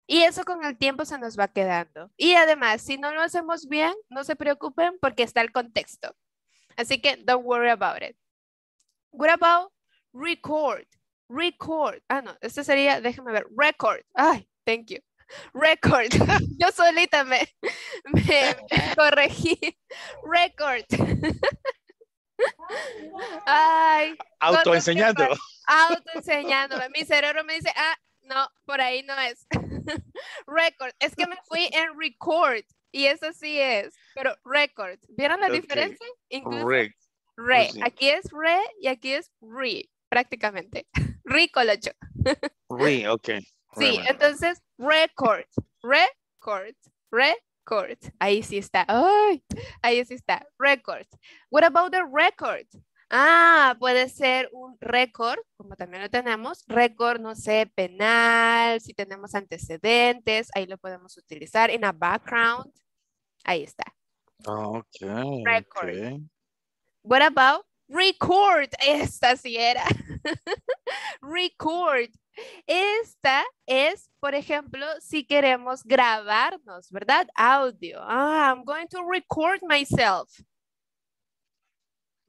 Y eso con el tiempo se nos va quedando. Y además, si no lo hacemos bien, no se preocupen porque está el contexto. Así que don't worry about it. What about record? Record. Ah, no, este sería, déjame ver, record. Ay, thank you. Record. Yo solita me corregí. Record. Ay. Autoenseñando. Autoenseñándome. Mi cerebro me dice, ah, no, por ahí no es. Record. Es que me fui en record. Y eso sí es. Pero record. ¿Vieron la diferencia? Incluso re. Re. Aquí es re y aquí es re. Prácticamente. Ricolocho. Re, ok. Sí, right, entonces, record, record, record. Ahí sí está. Ay, ahí sí está. Record. What about the record? Ah, puede ser un récord, como también lo tenemos. Récord, no sé, penal, si tenemos antecedentes, ahí lo podemos utilizar. In a background. Ahí está. Ok. Record. Okay. What about record? Esta sí era. Record. Esta es, por ejemplo, si queremos grabarnos, ¿verdad? Audio. Ah, I'm going to record myself.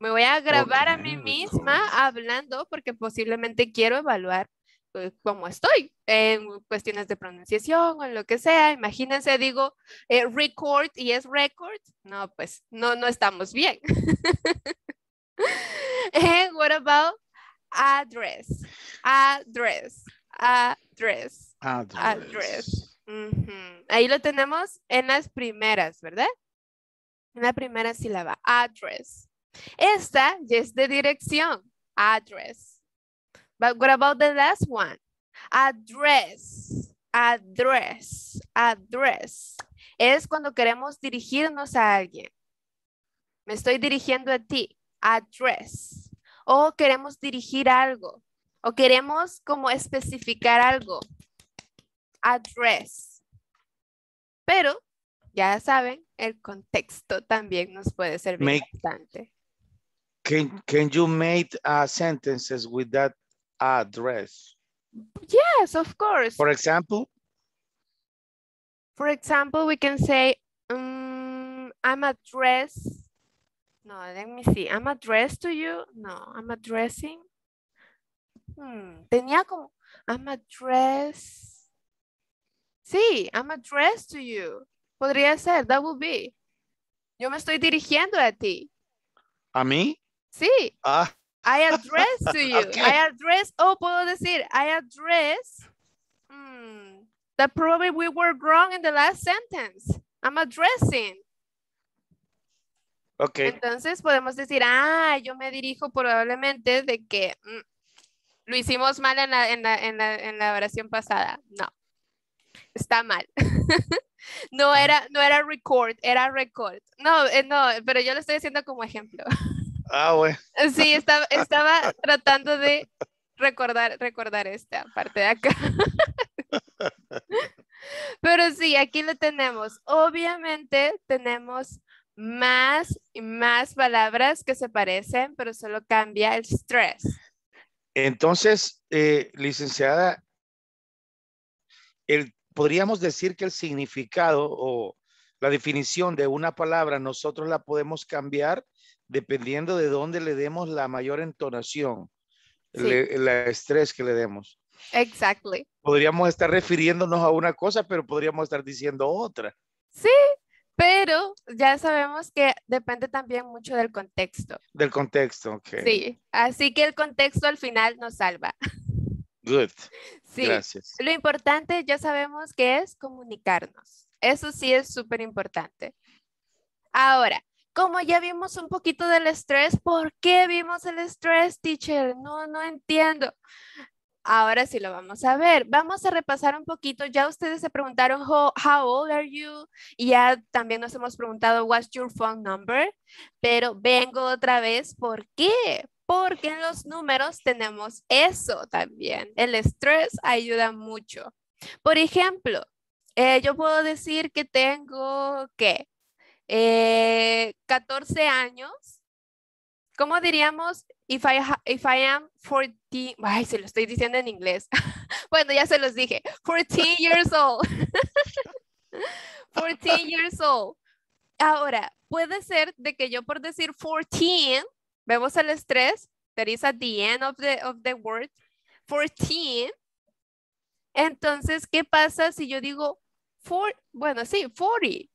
Me voy a grabar a mí misma hablando porque posiblemente quiero evaluar cómo estoy en cuestiones de pronunciación o en lo que sea. Imagínense, digo, record y es record. No, pues, no estamos bien. And what about address? Address. Address. Address. Uh-huh. Ahí lo tenemos en las primeras, ¿verdad? En la primera sílaba. Address. Esta ya es de dirección. Address. But what about the last one? Address. Address. Address. Es cuando queremos dirigirnos a alguien. Me estoy dirigiendo a ti. Address. O queremos dirigir algo. O queremos como especificar algo. Address. Pero, ya saben, el contexto también nos puede servir bastante. Can you make sentences with that address? Yes, of course. For example? For example, we can say, I'm addressed. No, let me see. I'm addressed to you. No, I'm addressing. Tenía como, I'm addressed. Sí, I'm addressed to you. Podría ser, that would be. Yo me estoy dirigiendo a ti. ¿A mí? Sí. Ah. I address to you. Okay. I address, puedo decir, I address. That probably we were wrong in the last sentence. I'm addressing. Okay. Entonces podemos decir, yo me dirijo probablemente de que lo hicimos mal en la oración pasada. No, está mal. no era record, era record. No, pero yo lo estoy haciendo como ejemplo. Bueno. Sí, estaba tratando de recordar esta parte de acá. Pero sí, aquí lo tenemos. Obviamente tenemos más y más palabras que se parecen, pero solo cambia el stress. Entonces, licenciada, podríamos decir que el significado o la definición de una palabra nosotros la podemos cambiar dependiendo de dónde le demos la mayor entonación, sí, el estrés que le demos. Exactly. Podríamos estar refiriéndonos a una cosa, pero podríamos estar diciendo otra. Sí. Pero ya sabemos que depende también mucho del contexto. Del contexto, ok. Sí, así que el contexto al final nos salva. Good. Sí. Gracias. Lo importante ya sabemos que es comunicarnos. Eso sí es súper importante. Ahora, como ya vimos un poquito del estrés, ¿por qué vimos el estrés, teacher? No entiendo. Ahora sí lo vamos a ver. Vamos a repasar un poquito. Ya ustedes se preguntaron how old are you? Y ya también nos hemos preguntado what's your phone number. Pero vengo otra vez. ¿Por qué? Porque en los números tenemos eso también. El estrés ayuda mucho. Por ejemplo, yo puedo decir que tengo 14 años. ¿Cómo diríamos? If I am 14, ay, se lo estoy diciendo en inglés. Bueno, ya se los dije. 14 years old. 14 years old. Ahora, puede ser de que yo por decir 14, vemos el estrés, that is at the end of the word, 14. Entonces, ¿qué pasa si yo digo, bueno, sí, 40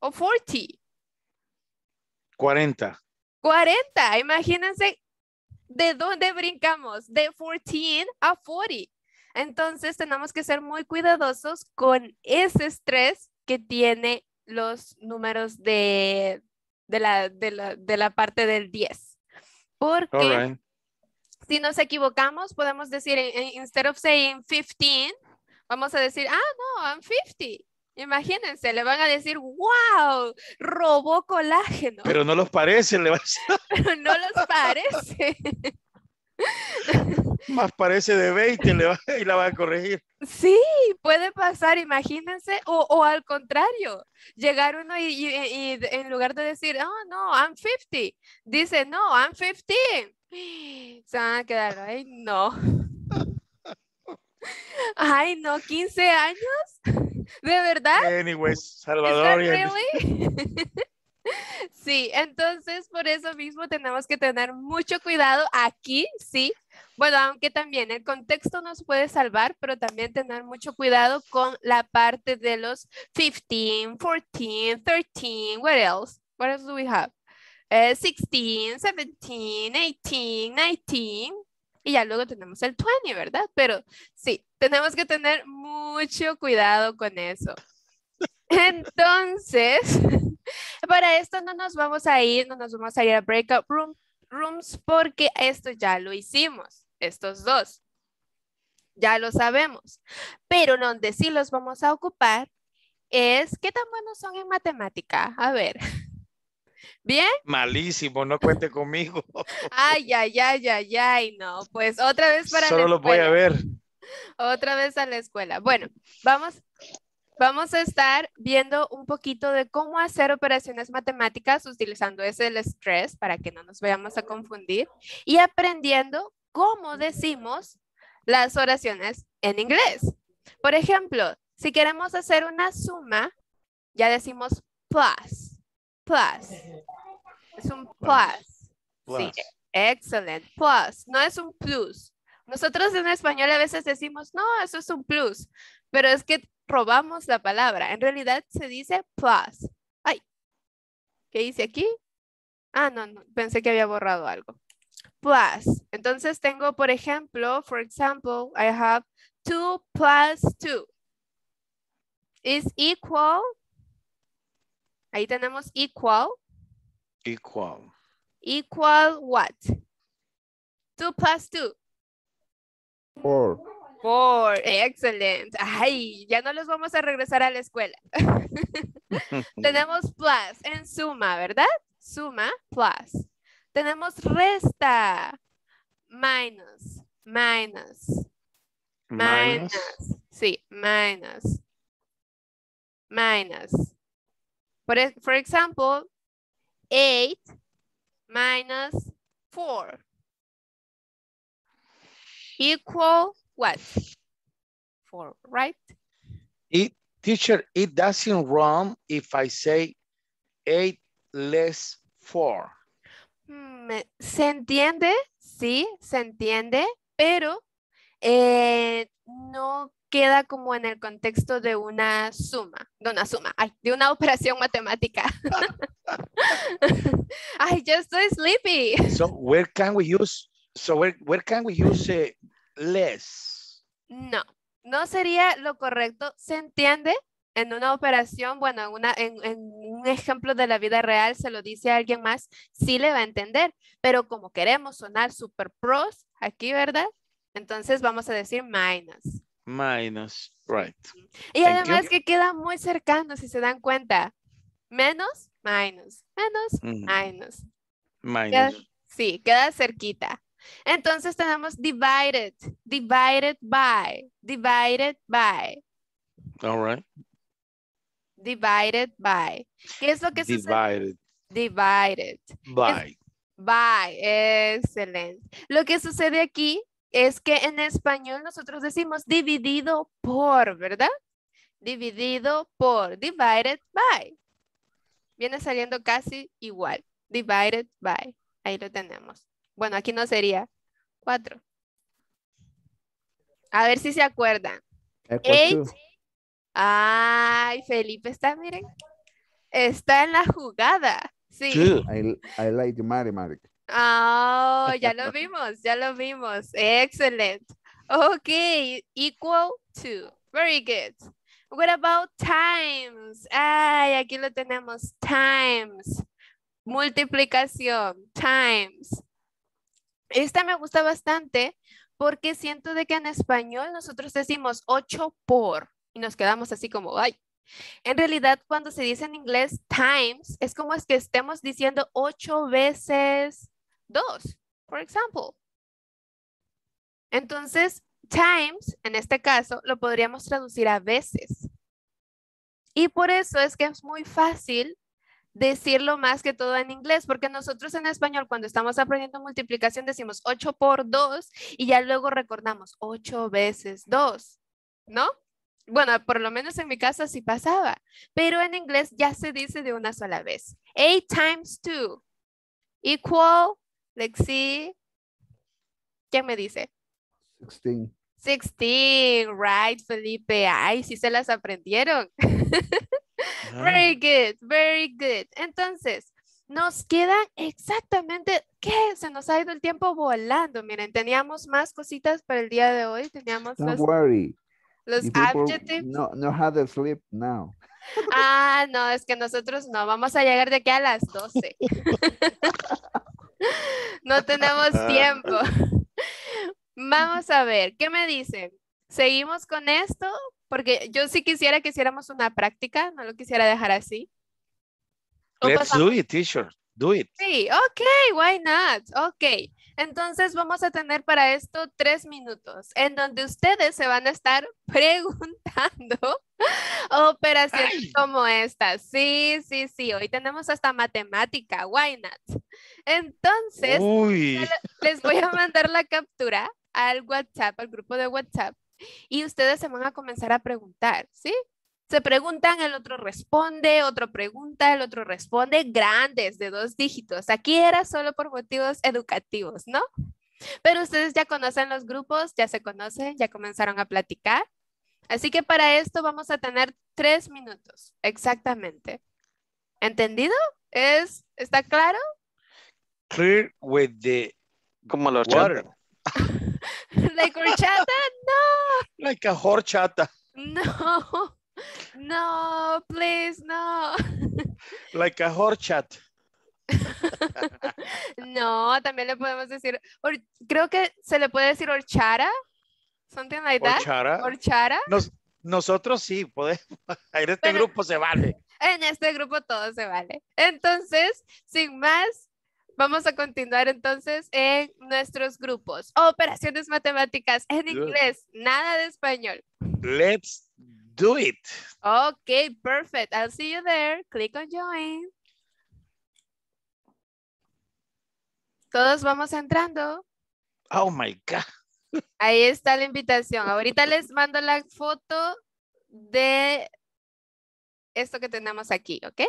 o 40? 40. 40, imagínense de dónde brincamos, de 14 a 40. Entonces tenemos que ser muy cuidadosos con ese estrés que tiene los números de la parte del 10. Porque right. Si nos equivocamos, podemos decir, instead of saying 15, vamos a decir, no, I'm 50. Imagínense, le van a decir, wow, robó colágeno. Pero no los parece, le van a decir. No los parece. Más parece de 20 y la van a corregir. Sí, puede pasar, imagínense. O al contrario, llegar uno y en lugar de decir, no, I'm 50, dice, no, I'm 15. Se van a quedar, ay, no. Ay, no, 15 años. ¿De verdad? Anyways, Salvador. Really? Sí, entonces por eso mismo tenemos que tener mucho cuidado aquí, sí. Bueno, aunque también el contexto nos puede salvar, pero también tener mucho cuidado con la parte de los 15, 14, 13, what else? What else do we have? 16, 17, 18, 19. Y ya luego tenemos el 20, ¿verdad? Pero sí, tenemos que tener mucho cuidado con eso. Entonces, para esto no nos vamos a ir a breakout rooms porque esto ya lo hicimos, estos dos. Ya lo sabemos. Pero donde sí los vamos a ocupar es, ¿qué tan buenos son en matemática? A ver. ¿Bien? Malísimo, no cuente conmigo. Ay, no, pues otra vez para solo la escuela. Solo los voy a ver. Otra vez a la escuela. Bueno, vamos a estar viendo un poquito de cómo hacer operaciones matemáticas utilizando ese estrés para que no nos vayamos a confundir y aprendiendo cómo decimos las oraciones en inglés. Por ejemplo, si queremos hacer una suma, ya decimos plus. Plus. Es un plus. Sí, excelente. Plus. No es un plus. Nosotros en español a veces decimos, no, eso es un plus. Pero es que robamos la palabra. En realidad se dice plus. Ay, ¿qué hice aquí? No, pensé que había borrado algo. Plus. Entonces tengo, por ejemplo, for example, I have 2 plus 2 is equal. Ahí tenemos equal. Equal. Equal what? 2 plus 2. 4. 4. Excelente. Ay, ya no los vamos a regresar a la escuela. Tenemos plus en suma, ¿verdad? Suma, plus. Tenemos resta. Minus. Minus. Minus. Minus. Sí, minus. Minus. For example, 8 minus 4 equal what? 4, right? Teacher, it doesn't wrong if I say 8 less 4. ¿Se entiende? Sí, se entiende, pero no queda como en el contexto de una suma, de una operación matemática. Ay, yo estoy sleepy. So where can we use less? No sería lo correcto. ¿Se entiende? En una operación, bueno, en un ejemplo de la vida real se lo dice a alguien más, sí le va a entender, pero como queremos sonar super pros aquí, ¿verdad? Entonces vamos a decir minus. Minus, right. Y además que queda muy cercano, si se dan cuenta. Menos, minus, menos, minus. Minus. Queda cerquita. Entonces tenemos divided, divided by, divided by. All right. Divided by. ¿Qué es lo que sucede? Divided by. By. Excelente. Lo que sucede aquí es que en español nosotros decimos dividido por, ¿verdad? Dividido por. Divided by. Viene saliendo casi igual. Divided by. Ahí lo tenemos. Bueno, aquí no sería 4. A ver si se acuerdan. Ay, Felipe está, miren. Está en la jugada. Sí. I like the mathematics. Oh, ya lo vimos, ya lo vimos. Excellent. Okay, equal to. Very good. What about times? Ay, aquí lo tenemos. Times. Multiplicación. Times. Esta me gusta bastante porque siento de que en español nosotros decimos 8 por y nos quedamos así como, ay. En realidad, cuando se dice en inglés times, es como es que estemos diciendo 8 veces 2, por ejemplo. Entonces, times, en este caso, lo podríamos traducir a veces. Y por eso es que es muy fácil decirlo más que todo en inglés, porque nosotros en español cuando estamos aprendiendo multiplicación decimos 8 por 2 y ya luego recordamos 8 veces 2, ¿no? Bueno, por lo menos en mi caso sí pasaba, pero en inglés ya se dice de una sola vez. 8 times 2 equal, Lexi, ¿quién me dice? 16. 16, right, Felipe. Ay, sí se las aprendieron. Very good, very good. Entonces, nos quedan exactamente, ¿qué? Se nos ha ido el tiempo volando. Miren, teníamos más cositas para el día de hoy. Teníamos los adjectives. No had to sleep now. Ah, no, es que nosotros no. Vamos a llegar de aquí a las 12. No tenemos tiempo. Vamos a ver, ¿qué me dicen? ¿Seguimos con esto? Porque yo sí quisiera que hiciéramos una práctica, no lo quisiera dejar así. Let's do it, teacher. Do it. Sí, ok, why not? Ok, entonces vamos a tener para esto 3 minutos en donde ustedes se van a estar preguntando operaciones como estas. Sí, sí, sí, hoy tenemos hasta matemática, why not? Entonces, les voy a mandar la captura al WhatsApp, al grupo de WhatsApp. Y ustedes se van a comenzar a preguntar, ¿sí? Se preguntan, el otro responde, otro pregunta, el otro responde, grandes de 2 dígitos. Aquí era solo por motivos educativos, ¿no? Pero ustedes ya conocen los grupos, ya se conocen, ya comenzaron a platicar. Así que para esto vamos a tener 3 minutos, exactamente. ¿Entendido? ¿Está claro? Clear with the water. Like horchata? No. Like a horchata. No. No, please, no. Like a horchat. No, también le podemos decir, creo que se le puede decir horchara. Something like that. Horchara. Horchara. Nosotros sí podemos. En este grupo se vale. En este grupo todo se vale. Entonces, sin más, vamos a continuar entonces en nuestros grupos. Operaciones matemáticas en inglés, nada de español. Let's do it. Okay, perfect. I'll see you there. Click on join. Todos vamos entrando. Oh my God. Ahí está la invitación. Ahorita les mando la foto de esto que tenemos aquí, ¿ok?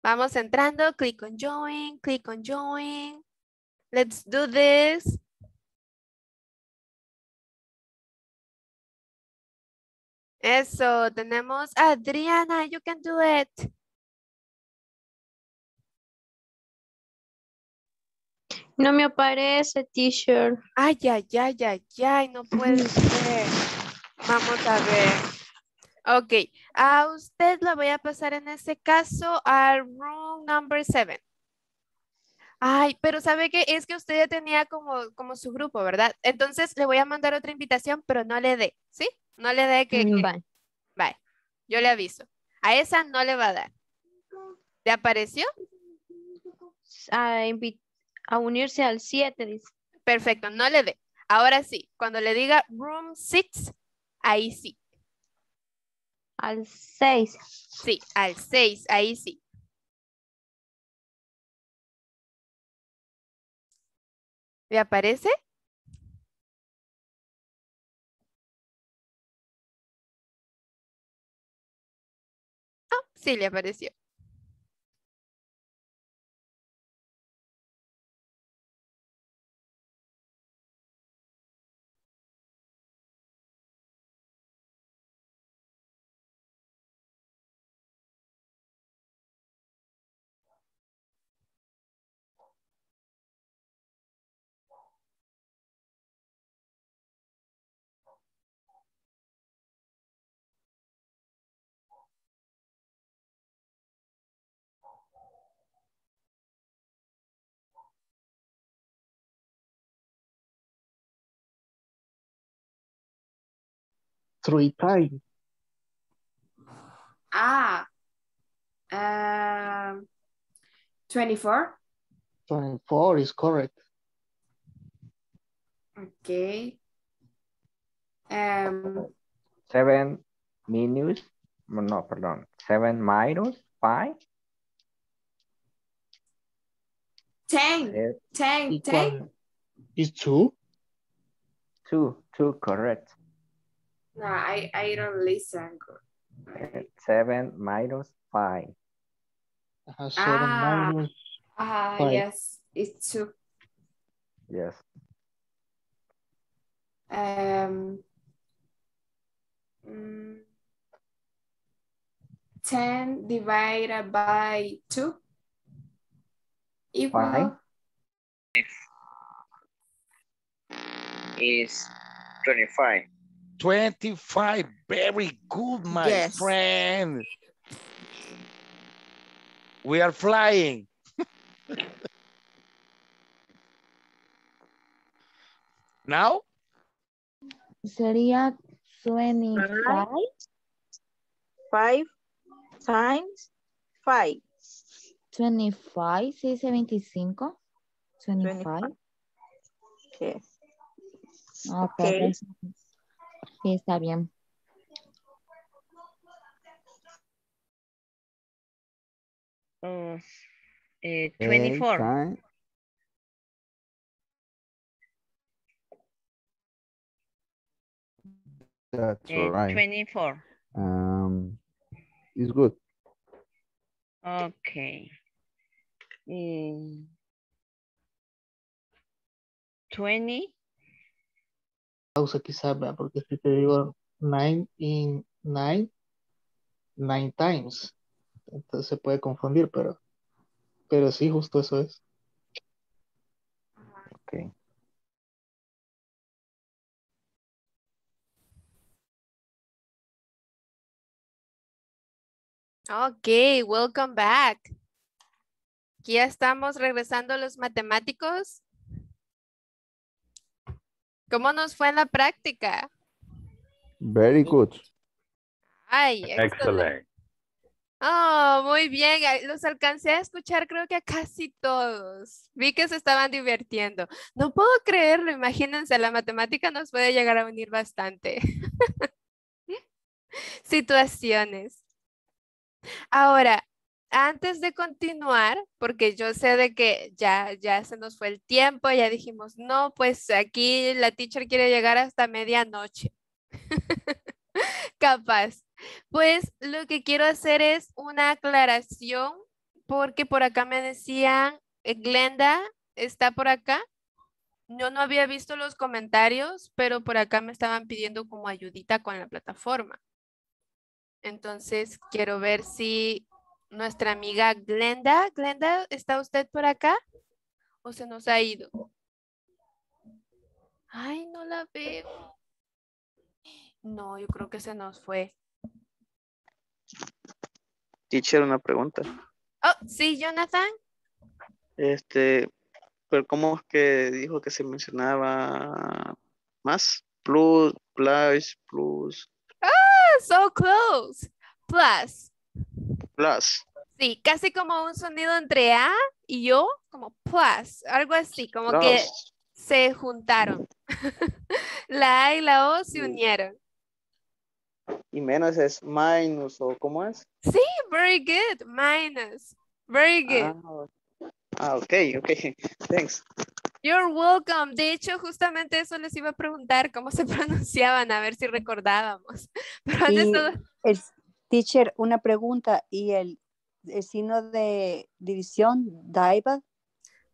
Vamos entrando, click on join, click on join. Let's do this. Eso, tenemos a Adriana, you can do it. No me aparece, teacher. Ay, ay, ay, ay, ay, no puede ser. Vamos a ver. Ok, a usted la voy a pasar en ese caso al room number 7. Ay, pero sabe que es que usted ya tenía como su grupo, ¿verdad? Entonces le voy a mandar otra invitación, pero no le dé, ¿sí? No le dé que... Bye. Bye. Yo le aviso. A esa no le va a dar. ¿Te apareció? A unirse al 7, dice. Perfecto, no le dé. Ahora sí, cuando le diga room 6, ahí sí. Al 6. Sí, al 6, ahí sí. ¿Le aparece? Ah, sí, le apareció. Three times. Ah. 24. 24 is correct. Okay. 7 minus 5. 10. 10. Is 2? 2, correct. No, I don't listen. 7 minus 5. 7 minus 5. Yes, it's 2. Yes. 10 divided by 2. Equal. 5 is 25. 25, very good, my friend. We are flying. Now? Sería 25. 5 times 5. 25, sí, 75. 25. Yes. Okay. Sí, está bien. Oh, 24. That's right. 24. It's good. Okay. 20. Pausa quizás, porque si te digo 9 times, entonces se puede confundir, pero sí, justo eso es. Ok. Ok, welcome back. Aquí ya estamos regresando los matemáticos. ¿Cómo nos fue en la práctica? Very good. Ay, excelente. Oh, muy bien. Los alcancé a escuchar, creo que a casi todos. Vi que se estaban divirtiendo. No puedo creerlo, imagínense, la matemática nos puede llegar a unir bastante. Situaciones. Ahora, antes de continuar, porque yo sé de que ya se nos fue el tiempo, ya dijimos, no, pues aquí la teacher quiere llegar hasta medianoche. Capaz. Pues lo que quiero hacer es una aclaración, porque por acá me decían, Glenda, ¿está por acá? Yo no había visto los comentarios, pero por acá me estaban pidiendo como ayudita con la plataforma. Entonces, quiero ver si... Nuestra amiga Glenda. Glenda, ¿está usted por acá? ¿O se nos ha ido? Ay, no la veo. No, yo creo que se nos fue. Teacher, una pregunta. Oh, sí, Jonathan. Pero ¿cómo es que dijo que se mencionaba más? Plus. Ah, so close. Plus. Sí, casi como un sonido entre A y yo, como plus, algo así, como plus. Que se juntaron. La A y la O se unieron. Y menos es minus, ¿o cómo es? Sí, very good, minus. Very good. Ah, ok. Thanks. You're welcome. De hecho, justamente eso les iba a preguntar, cómo se pronunciaban, a ver si recordábamos. Pero antes todo... el teacher, una pregunta. ¿Y el signo de división, divide?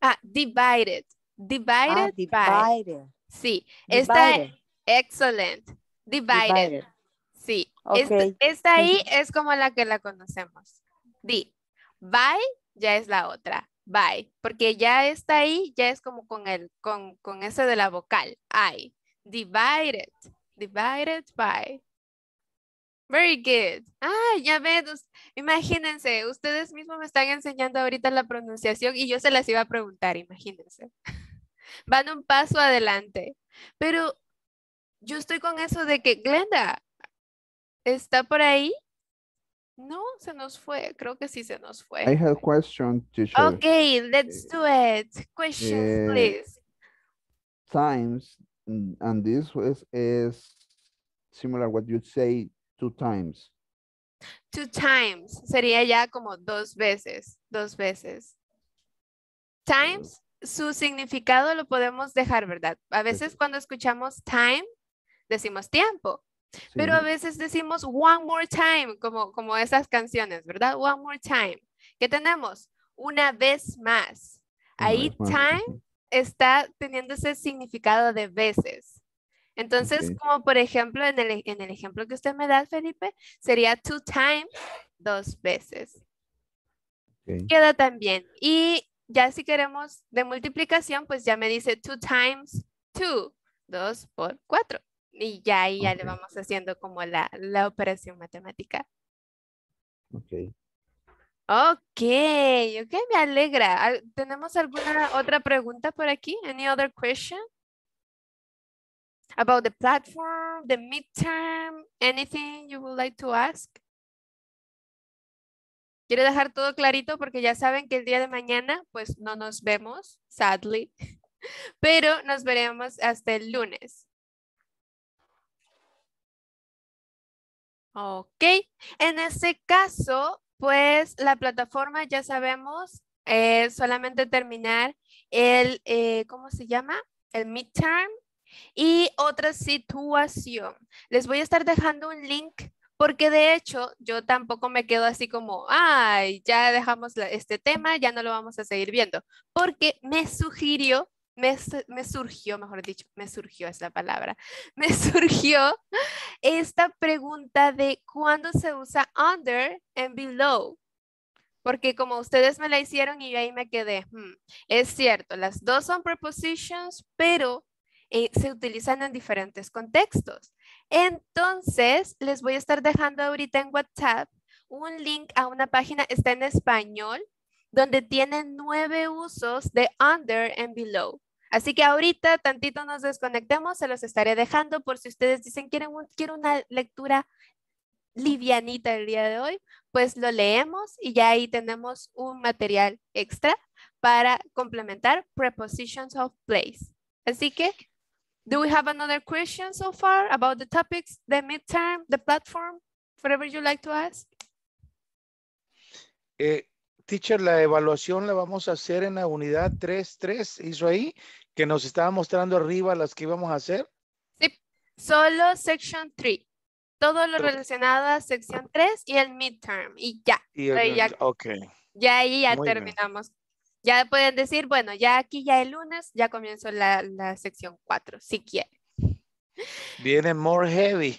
Ah, divided. Divided by. Sí. Está excelente. Divided. Sí. Okay. Esta ahí es como la que la conocemos. By ya es la otra. By, porque ya está ahí, ya es como con ese de la vocal, I. Divided by. Very good. Ah, ya ven, imagínense, ustedes mismos me están enseñando ahorita la pronunciación y yo se las iba a preguntar, imagínense. Van un paso adelante. Pero yo estoy con eso de que, Glenda, ¿está por ahí? No, se nos fue. Creo que sí se nos fue. I have a question, teacher. Okay, let's do it. Questions, please. Times, and this is similar what you say, two times. Two times. Sería ya como dos veces. Dos veces. Times, su significado lo podemos dejar, ¿verdad? A veces cuando escuchamos time, decimos tiempo. Pero a veces decimos one more time, como esas canciones, ¿verdad? One more time. ¿Qué tenemos? Una vez más. Ahí time está teniendo ese significado de veces. Entonces, como por ejemplo, en el ejemplo que usted me da, Felipe, sería two times, dos veces. Queda también. Y ya si queremos de multiplicación, pues ya me dice two times two, dos por cuatro. Y ya ahí ya le vamos haciendo como la operación matemática. Ok, me alegra. ¿Tenemos alguna otra pregunta por aquí? Any other question? About the platform, the midterm, anything you would like to ask? Quiero dejar todo clarito porque ya saben que el día de mañana pues no nos vemos, sadly. Pero nos veremos hasta el lunes. Ok, en ese caso, pues la plataforma ya sabemos, solamente terminar el, ¿cómo se llama? El midterm y otra situación. Les voy a estar dejando un link porque de hecho yo tampoco me quedo así como, ay, ya dejamos este tema, ya no lo vamos a seguir viendo. Porque me surgió esta pregunta de cuándo se usa under and below, porque como ustedes me la hicieron y yo ahí me quedé, es cierto, las dos son prepositions, pero se utilizan en diferentes contextos. Entonces, les voy a estar dejando ahorita en WhatsApp un link a una página, está en español, donde tienen 9 usos de under and below. Así que ahorita tantito nos desconectemos, se los estaré dejando por si ustedes dicen quiero una lectura livianita el día de hoy, pues lo leemos y ya ahí tenemos un material extra para complementar prepositions of place. Así que, do we have another question so far about the topics, the midterm, the platform, whatever you like to ask? Teacher, la evaluación la vamos a hacer en la unidad 3.3, hizo ahí, que nos estaba mostrando arriba las que íbamos a hacer. Sí, solo section 3. Todo lo relacionado a sección 3 y el midterm. Y ya. Ya ahí ya muy terminamos. Bien. Ya pueden decir, bueno, ya aquí ya el lunes ya comienzo la sección 4, si quieren. Viene more heavy.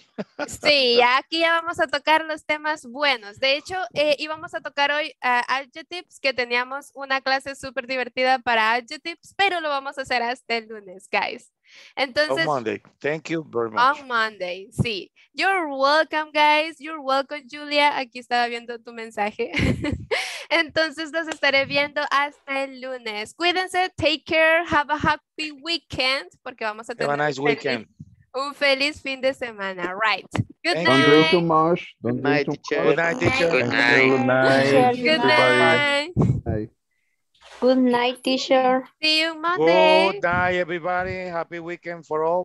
Sí, aquí ya vamos a tocar los temas buenos. De hecho, íbamos a tocar hoy adjectives, que teníamos una clase súper divertida para adjectives, pero lo vamos a hacer hasta el lunes, guys. Entonces, on Monday. Thank you very much. On Monday, sí. You're welcome, guys. You're welcome, Julia. Aquí estaba viendo tu mensaje. Entonces, los estaré viendo hasta el lunes. Cuídense. Take care. Have a happy weekend. Porque vamos a tener have a nice weekend. Un feliz fin de semana. Right. Good night. Don't do too much. Don't do too much. Good night, teacher. Good night. Good night. Good night. Good night. Good night, teacher. See you Monday. Good night, everybody. Happy weekend for all.